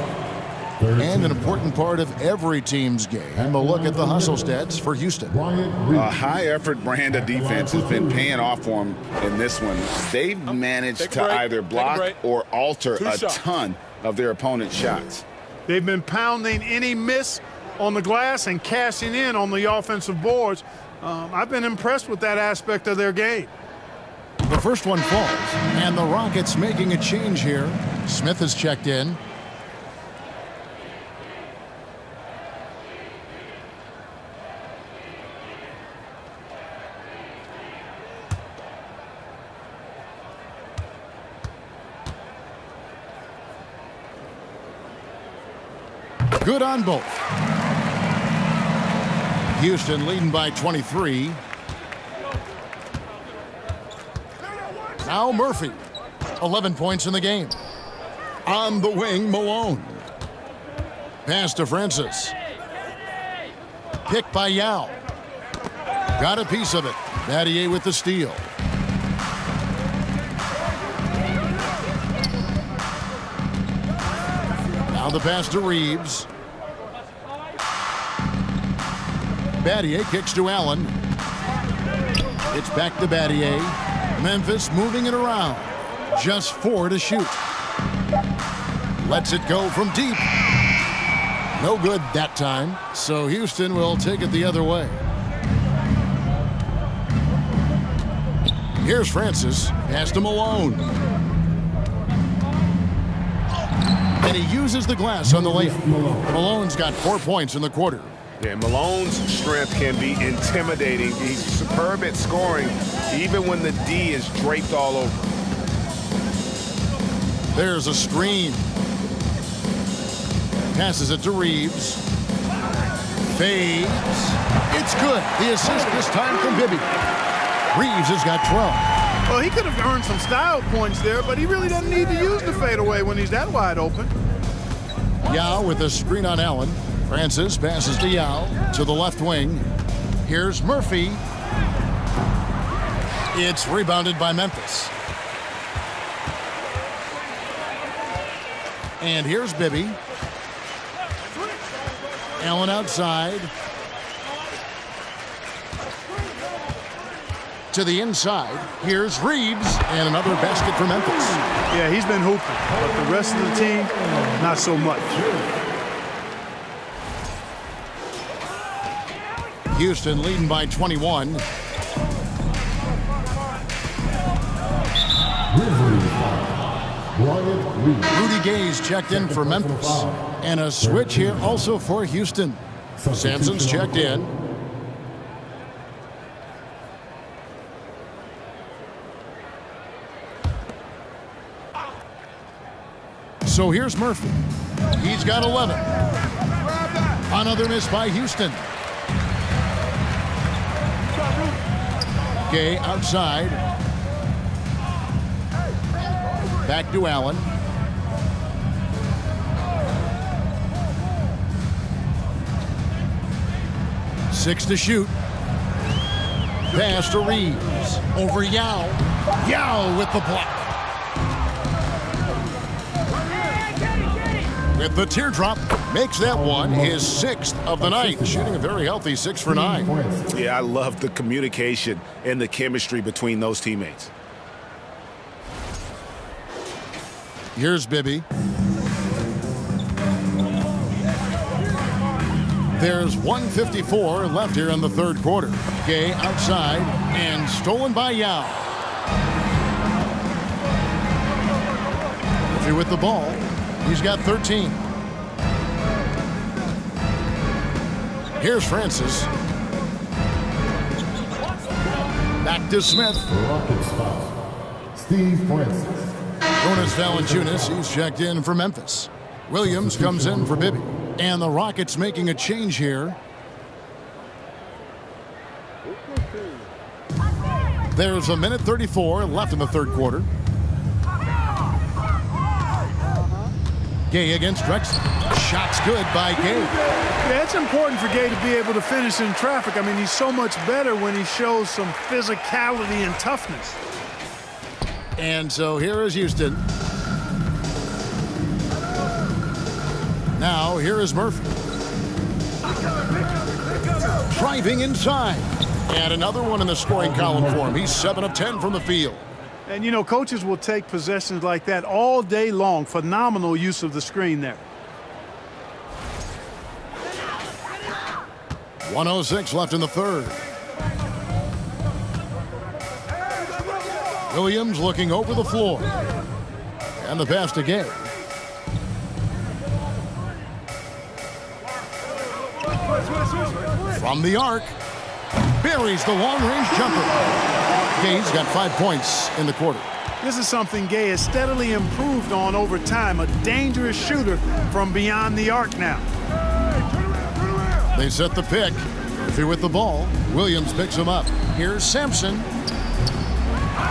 And an important part of every team's game. And a look at the hustle stats for Houston. A high-effort brand of defense has been paying off for them in this one. They've managed to either block or alter a ton of their opponent's shots. They've been pounding any miss on the glass and cashing in on the offensive boards. I've been impressed with that aspect of their game. The first one falls, and the Rockets making a change here. Smith has checked in. Good on both. Houston leading by 23. Now Murphy. 11 points in the game. On the wing, Malone. Pass to Francis. Picked by Yao. Got a piece of it. Battier with the steal. Now the pass to Reeves. Battier kicks to Allen. It's back to Battier. Memphis moving it around. just 4 to shoot. Lets it go from deep. No good that time. So Houston will take it the other way. Here's Francis. Pass to Malone. And he uses the glass on the layup. Malone's got 4 points in the quarter. Yeah, Malone's strength can be intimidating. He's superb at scoring, even when the D is draped all over. There's a screen. Passes it to Reeves. Fades. It's good. The assist this time from Bibby. Reeves has got 12. Well, he could have earned some style points there, but he really doesn't need to use the fadeaway when he's that wide open. Yao with a screen on Allen. Francis passes to Yao to the left wing. Here's Murphy. It's rebounded by Memphis. And here's Bibby. Allen outside. To the inside. Here's Reeves. And another basket for Memphis. Yeah, he's been hooping. But the rest of the team, not so much. Houston leading by 21. Rudy Gay's checked in for Memphis. And a switch here also for Houston. Sampson's checked in. So here's Murphy. He's got 11. Another miss by Houston. Gay outside. Back to Allen. Six to shoot. Pass to Reeves. Over Yao. Yao with the block. With the teardrop. Makes that one his 6th of the night, shooting a very healthy 6 for 9. Yeah, I love the communication and the chemistry between those teammates. Here's Bibby. There's 1:54 left here in the third quarter. Gay outside and stolen by Yao. If you're with the ball, he's got 13. Here's Francis. Back to Smith. Steve Francis. Jonas Valanciunas, he's checked in for Memphis. Williams comes in for Bibby. And the Rockets making a change here. There's a minute 34 left in the third quarter. Gay against Drexler. Shot's good by Gay. Yeah, it's important for Gay to be able to finish in traffic. I mean, he's so much better when he shows some physicality and toughness. And so here is Houston. Now here is Murphy. Driving inside. And another one in the scoring column for him. He's 7 of 10 from the field. And, you know, coaches will take possessions like that all day long. Phenomenal use of the screen there. 1:06 left in the third. Williams looking over the floor. And the pass to Gay. From the arc. Buries the long-range jumper. Gay's got 5 points in the quarter. This is something Gay has steadily improved on over time. A dangerous shooter from beyond the arc now. They set the pick. If you're with the ball, Williams picks him up. Here's Sampson.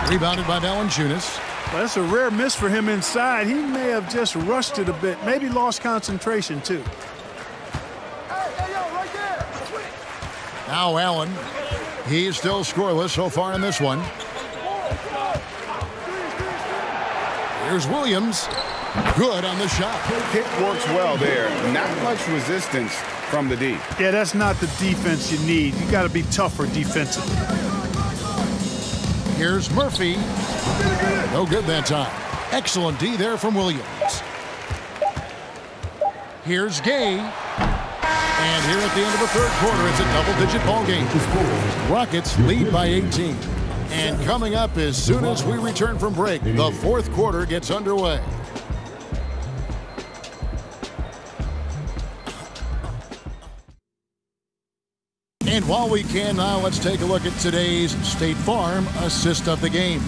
Rebounded by Valanciunas. Well, that's a rare miss for him inside. He may have just rushed it a bit. Maybe lost concentration, too. Now Allen. He's still scoreless so far in this one. Here's Williams. Good on the shot. Pick works well there. Not much resistance from the D. Yeah, that's not the defense you need. You got to be tougher defensively. Here's Murphy. No good that time. Excellent D there from Williams. Here's Gay. And here at the end of the third quarter, it's a double-digit ball game. Rockets lead by 18. And coming up as soon as we return from break, the fourth quarter gets underway. And while we can now, let's take a look at today's State Farm assist of the game.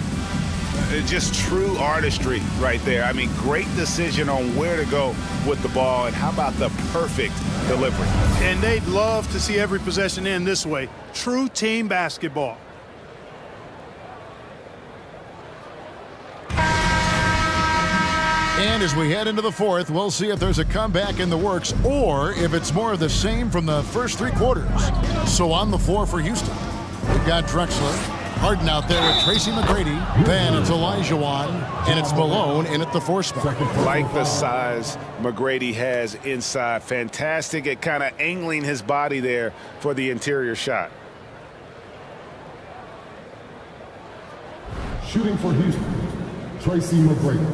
It's just true artistry right there. I mean, great decision on where to go with the ball, and how about the perfect delivery. And they'd love to see every possession end this way. True team basketball. And as we head into the fourth, we'll see if there's a comeback in the works or if it's more of the same from the first three quarters. So on the floor for Houston, we've got Drexler. Harden out there with Tracy McGrady. Then it's Olajuwon, and it's Malone in at the four spot. Like the size McGrady has inside. Fantastic at kind of angling his body there for the interior shot. Shooting for Houston, Tracy McGrady.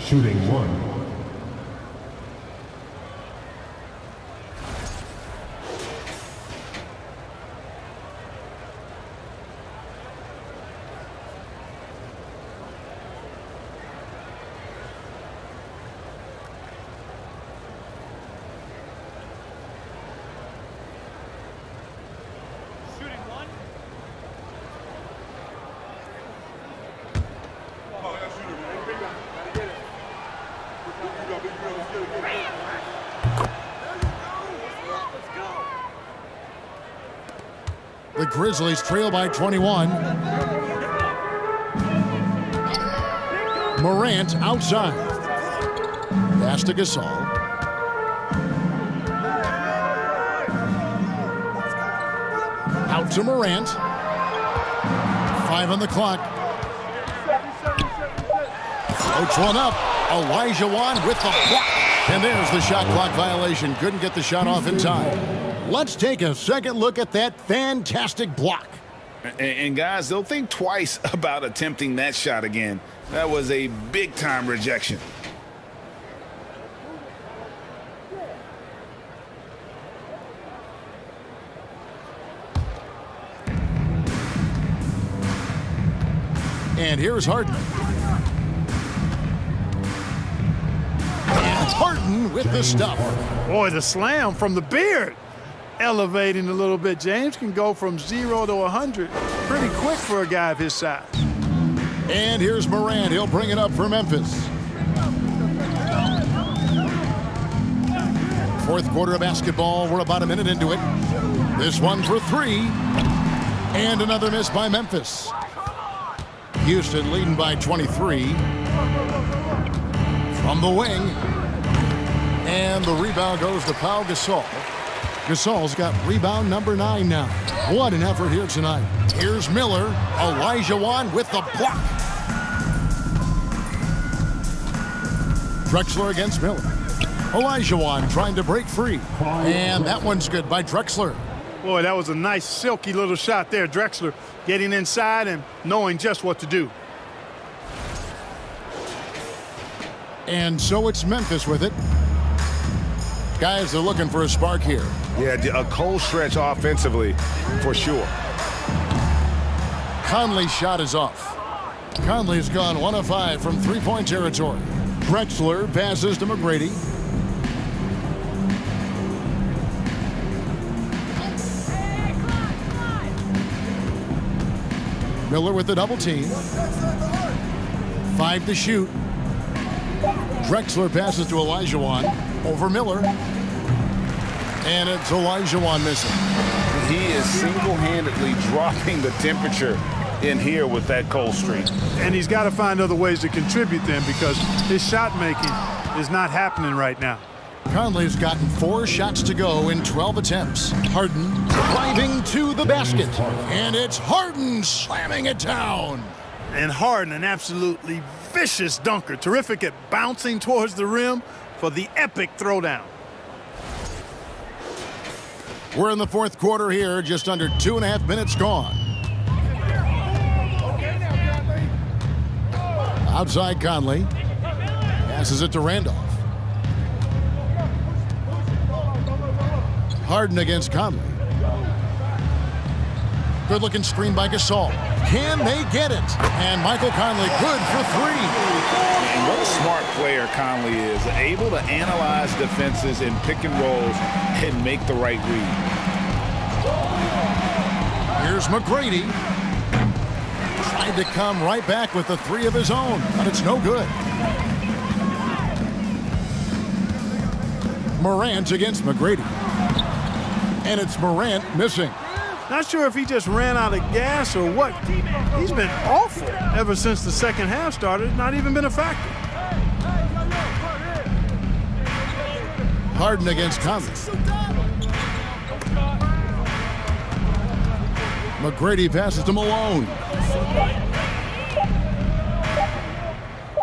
Shooting one. The Grizzlies trail by 21. Morant outside. Pass to Gasol. Out to Morant. 5 on the clock. Floats one up. Olajuwon with the block. And there's the shot clock violation. Couldn't get the shot off in time. Let's take a second look at that fantastic block. And guys, they'll think twice about attempting that shot again. That was a big-time rejection. And here's Harden. And Harden with the stuff. Boy, the slam from the beard. Elevating a little bit. James can go from 0 to 100 pretty quick for a guy of his size. And here's Morant. He'll bring it up for Memphis. Fourth quarter of basketball. We're about a minute into it. This one for three. And another miss by Memphis. Houston leading by 23. From the wing. And the rebound goes to Pau Gasol. Gasol's got rebound number 9 now. What an effort here tonight. Here's Miller. Olajuwon with the block. Drexler against Miller. Olajuwon trying to break free. And that one's good by Drexler. Boy, that was a nice silky little shot there. Drexler getting inside and knowing just what to do. And so it's Memphis with it. Guys are looking for a spark here. Yeah, a cold stretch offensively, for sure. Conley's shot is off. Conley's gone 1 of 5 from three-point territory. Drexler passes to McGrady. Miller with the double team. 5 to shoot. Drexler passes to Olajuwon. Over Miller, and it's Olajuwon missing. He is single-handedly dropping the temperature in here with that cold streak. And he's got to find other ways to contribute then, because his shot-making is not happening right now. Conley's gotten 4 shots to go in 12 attempts. Harden driving to the basket, and it's Harden slamming it down. And Harden, an absolutely vicious dunker, terrific at bouncing towards the rim for the epic throwdown. We're in the fourth quarter here, just under 2.5 minutes gone. Outside Conley. Passes it to Randolph. Harden against Conley. Good looking screen by Gasol. Can they get it? And Michael Conley good for three. What a smart player Conley is. Able to analyze defenses in pick and rolls and make the right read. Here's McGrady. Tried to come right back with the three of his own, but it's no good. Morant against McGrady. And it's Morant missing. Not sure if he just ran out of gas or what. He's been awful ever since the second half started. Not even been a factor. Harden against Conley. McGrady passes to Malone.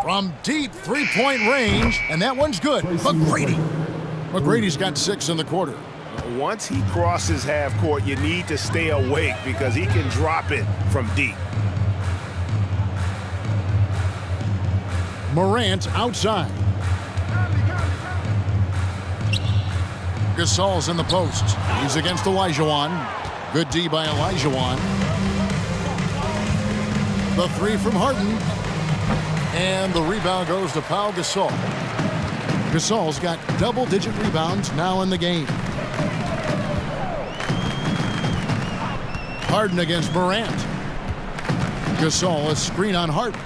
From deep three-point range, and that one's good. McGrady. McGrady's got 6 in the quarter. Once he crosses half court, you need to stay awake because he can drop it from deep. Morant outside. Gasol's in the post. He's against Olajuwon. Good D by Olajuwon. The three from Harden. And the rebound goes to Pau Gasol. Gasol's got double-digit rebounds now in the game. Harden against Morant. Gasol, a screen on Harden.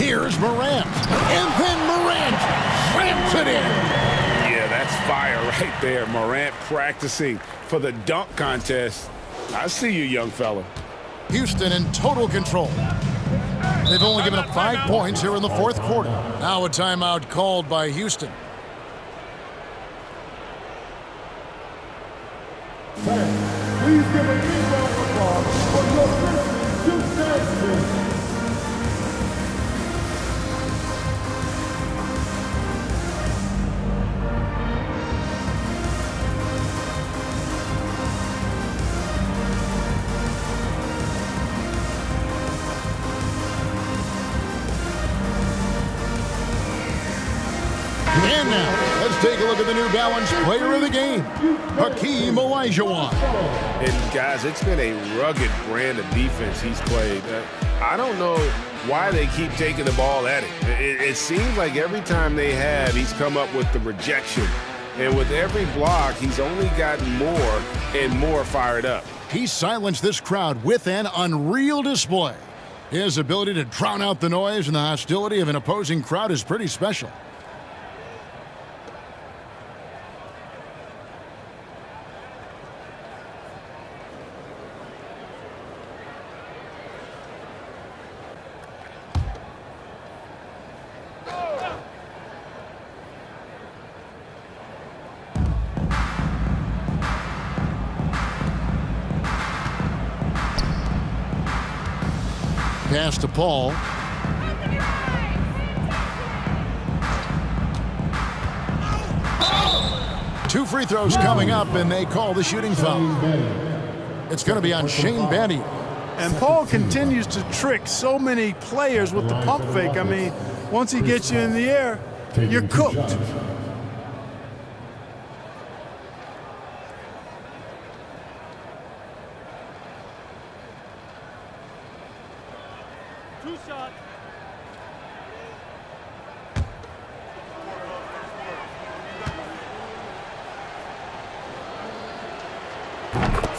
Here's Morant. And then Morant ramps it in. Yeah, that's fire right there. Morant practicing for the dunk contest. I see you, young fella. Houston in total control. They've only given up 5 points here in the fourth quarter. Now a timeout called by Houston. Please give a big round of applause for your Grizzlies 2000. And now, let's take a look at the New Balance player of the game, Hakeem Olajuwon. And, guys, it's been a rugged brand of defense he's played. I don't know why they keep taking the ball at him. It seems like every time they have, he's come up with the rejection. And with every block, he's only gotten more and more fired up. He silenced this crowd with an unreal display. His ability to drown out the noise and the hostility of an opposing crowd is pretty special. Pass to Paul. Two free throws coming up, and they call the shooting foul. It's going to be on Shane Battier. And Paul continues to trick so many players with the pump fake. I mean, once he gets you in the air, you're cooked.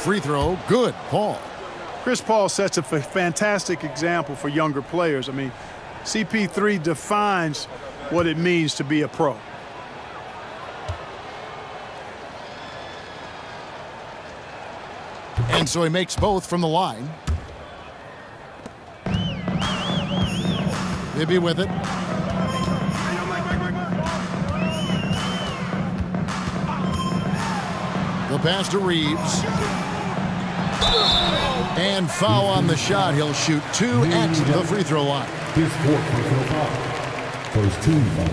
Free throw, good, Paul. Chris Paul sets a fantastic example for younger players. I mean, CP3 defines what it means to be a pro. And so he makes both from the line. Bibby with it. The pass to Reeves. And foul on the shot. He'll shoot 2 at the free throw line. His fourth free throw foul. First team foul.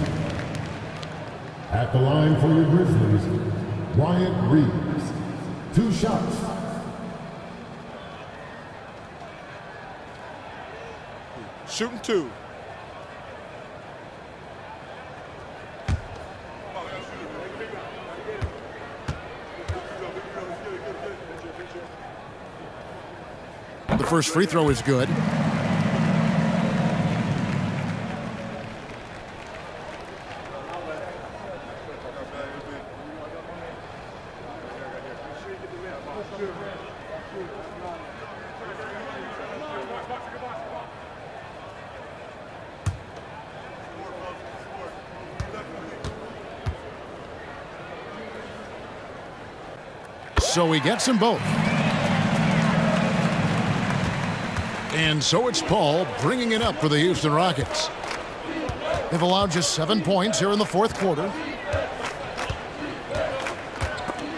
At the line for your Grizzlies, Bryant Reeves. 2 shots. shooting two. The first free throw is good. So he gets them both. And so it's Paul bringing it up for the Houston Rockets. They've allowed just 7 points here in the fourth quarter.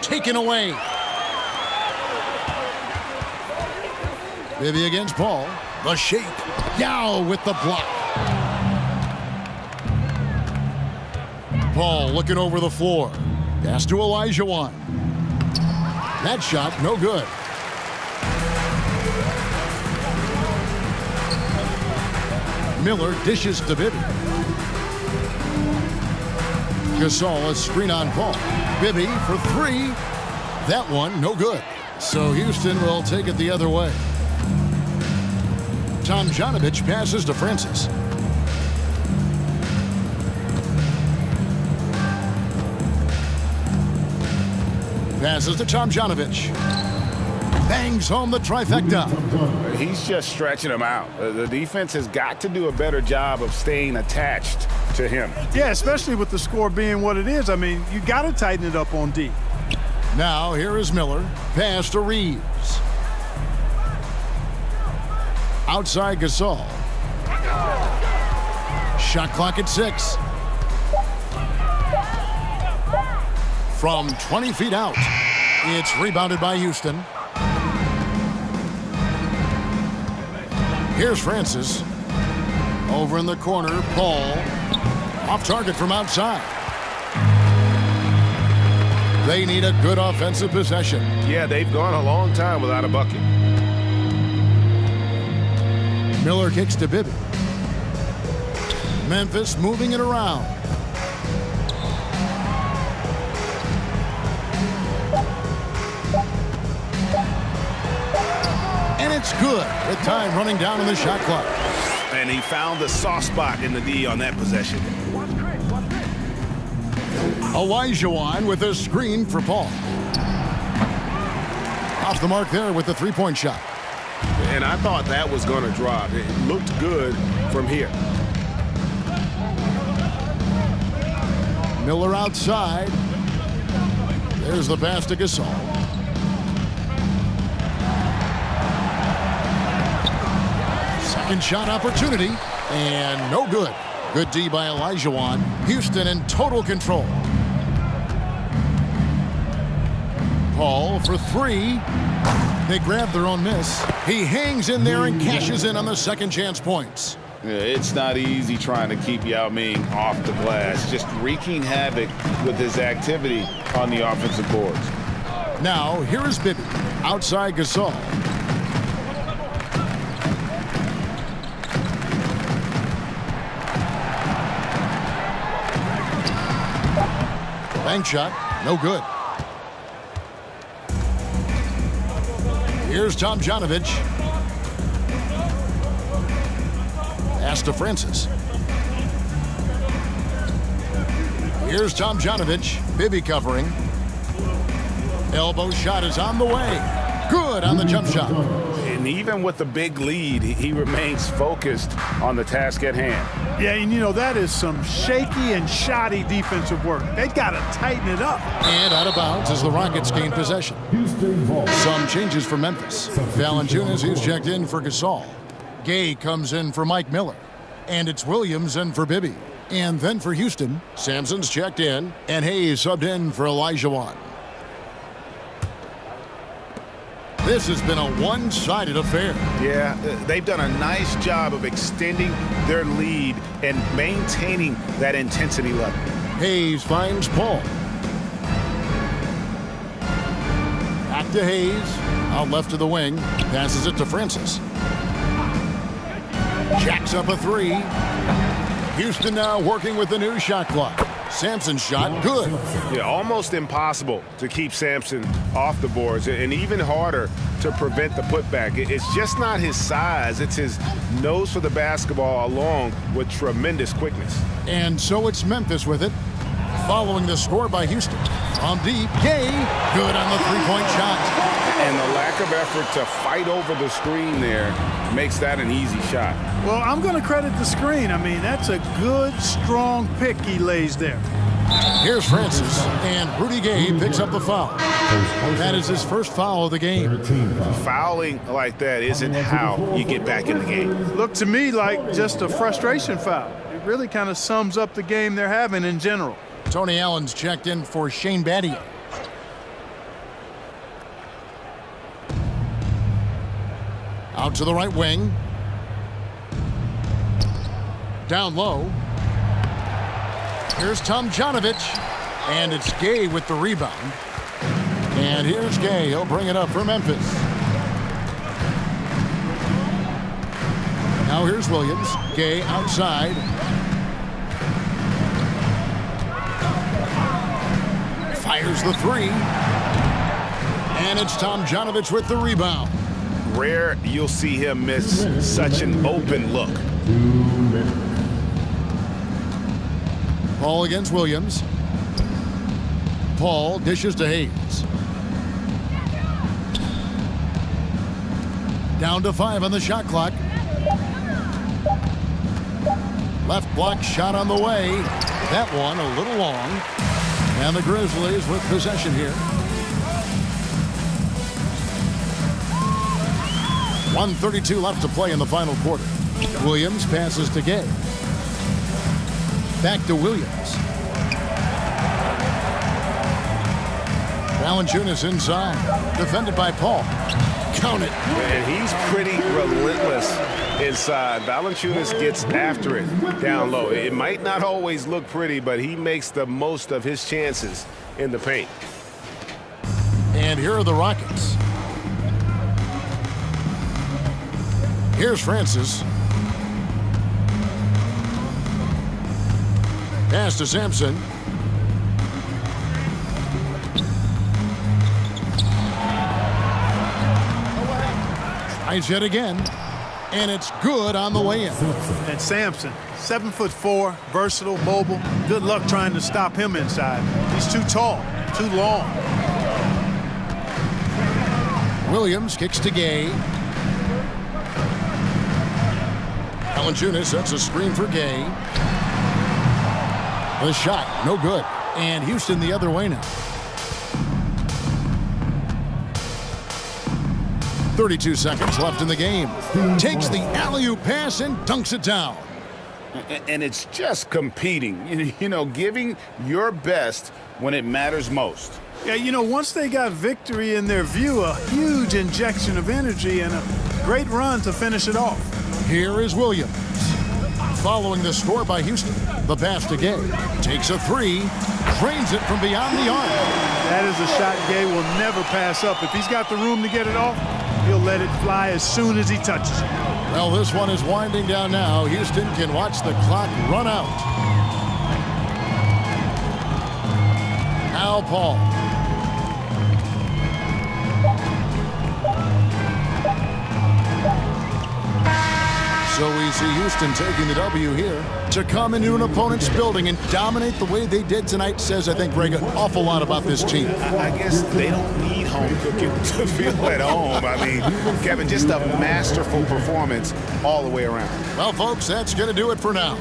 Taken away. Bibby against Paul. The shape. Yao with the block. Paul looking over the floor. Pass to Olajuwon. That shot, no good. Miller dishes to Bibby. Gasol, a screen on Paul. Bibby for three. That one, no good. So Houston will take it the other way. Tomjanovich passes to Francis. Passes to Tomjanovich. Bangs home the trifecta. He's just stretching him out. The defense has got to do a better job of staying attached to him. Yeah, especially with the score being what it is. I mean, you got to tighten it up on D. Now, here is Miller. Pass to Reeves. Outside Gasol. Shot clock at 6. From 20 feet out, it's rebounded by Houston. Here's Francis. Over in the corner, Paul. Off target from outside. They need a good offensive possession. Yeah, they've gone a long time without a bucket. Miller kicks to Bibby. Memphis moving it around. It's good with time running down in the shot clock. And he found the soft spot in the D on that possession. Olajuwon with a screen for Paul. Off the mark there with the three-point shot. And I thought that was going to drop. It looked good from here. Miller outside. There's the pass to Gasol. Second shot opportunity, and no good. Good D by Olajuwon. Houston in total control. Paul for three. They grab their own miss. He hangs in there and cashes in on the second chance points. Yeah, it's not easy trying to keep Yao Ming off the glass. Just wreaking havoc with his activity on the offensive boards. Now, here is Bibby. Outside Gasol. Bank shot, no good. Here's Tomjanovich. Pass to Francis. Here's Tomjanovich. Bibby covering. Elbow shot is on the way. Good on the jump shot. And even with the big lead, he remains focused on the task at hand. Yeah, and you know, that is some shaky and shoddy defensive work. They got to tighten it up. And out of bounds as the Rockets gain possession. Some changes for Memphis. Valanciunas, who's checked in for Gasol. Gay comes in for Mike Miller. And it's Williams in for Bibby. And then for Houston, Sampson's checked in. And Hayes subbed in for Olajuwon. This has been a one-sided affair. Yeah, they've done a nice job of extending their lead and maintaining that intensity level. Hayes finds Paul. Back to Hayes. Out left to the wing. Passes it to Francis. Jacks up a three. Houston now working with the new shot clock. Sampson's shot, good. Yeah, almost impossible to keep Sampson off the boards, and even harder to prevent the putback. It's just not his size. It's his nose for the basketball along with tremendous quickness. And so it's Memphis with it, following the score by Houston. From deep, Gay, good on the three-point shot. And the lack of effort to fight over the screen there makes that an easy shot. Well, I'm going to credit the screen. I mean, that's a good, strong pick he lays there. Here's Francis, and Rudy Gay picks up the foul. That is his first foul of the game. Fouling like that isn't how you get back in the game. Looked to me like just a frustration foul. It really kind of sums up the game they're having in general. Tony Allen's checked in for Shane Battier. Out to the right wing. Down low. Here's Tomjanovich. And it's Gay with the rebound. And here's Gay. He'll bring it up for Memphis. Now here's Williams. Gay outside. Fires the three. And it's Tomjanovich with the rebound. Rare you'll see him miss such an open look. Paul against Williams. Paul dishes to Hayes. Down to 5 on the shot clock. Left block shot on the way. That one a little long. And the Grizzlies with possession here. 1:32 left to play in the final quarter. Williams passes to Gay. Back to Williams. Valanciunas inside. Defended by Paul. Count it. And he's pretty relentless inside. Valanciunas gets after it down low. It might not always look pretty, but he makes the most of his chances in the paint. And here are the Rockets. Here's Francis. Pass to Sampson. Nice hit again. And it's good on the way in. And Sampson, 7'4", versatile, mobile. Good luck trying to stop him inside. He's too tall, too long. Williams kicks to Gay. Valanciunas sets a screen for Gay. The shot, no good. And Houston the other way now. 32 seconds left in the game. Takes the alley-oop pass and dunks it down. And it's just competing. You know, giving your best when it matters most. Yeah, you know, once they got victory in their view, a huge injection of energy and a great run to finish it off. Here is Williams. Following the score by Houston, the pass to Gay. Takes a three, drains it from beyond the arc. That is a shot Gay will never pass up. If he's got the room to get it off, he'll let it fly as soon as he touches it. Well, this one is winding down now. Houston can watch the clock run out. Now Paul. So we see Houston taking the W here. To come into an opponent's building and dominate the way they did tonight says, I think, Greg, an awful lot about this team. I guess they don't need home cooking to feel at home. I mean, Kevin, just a masterful performance all the way around. Well, folks, that's going to do it for now.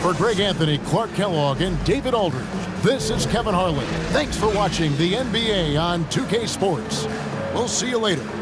For Greg Anthony, Clark Kellogg, and David Aldridge, this is Kevin Harlan. Thanks for watching the NBA on 2K Sports. We'll see you later.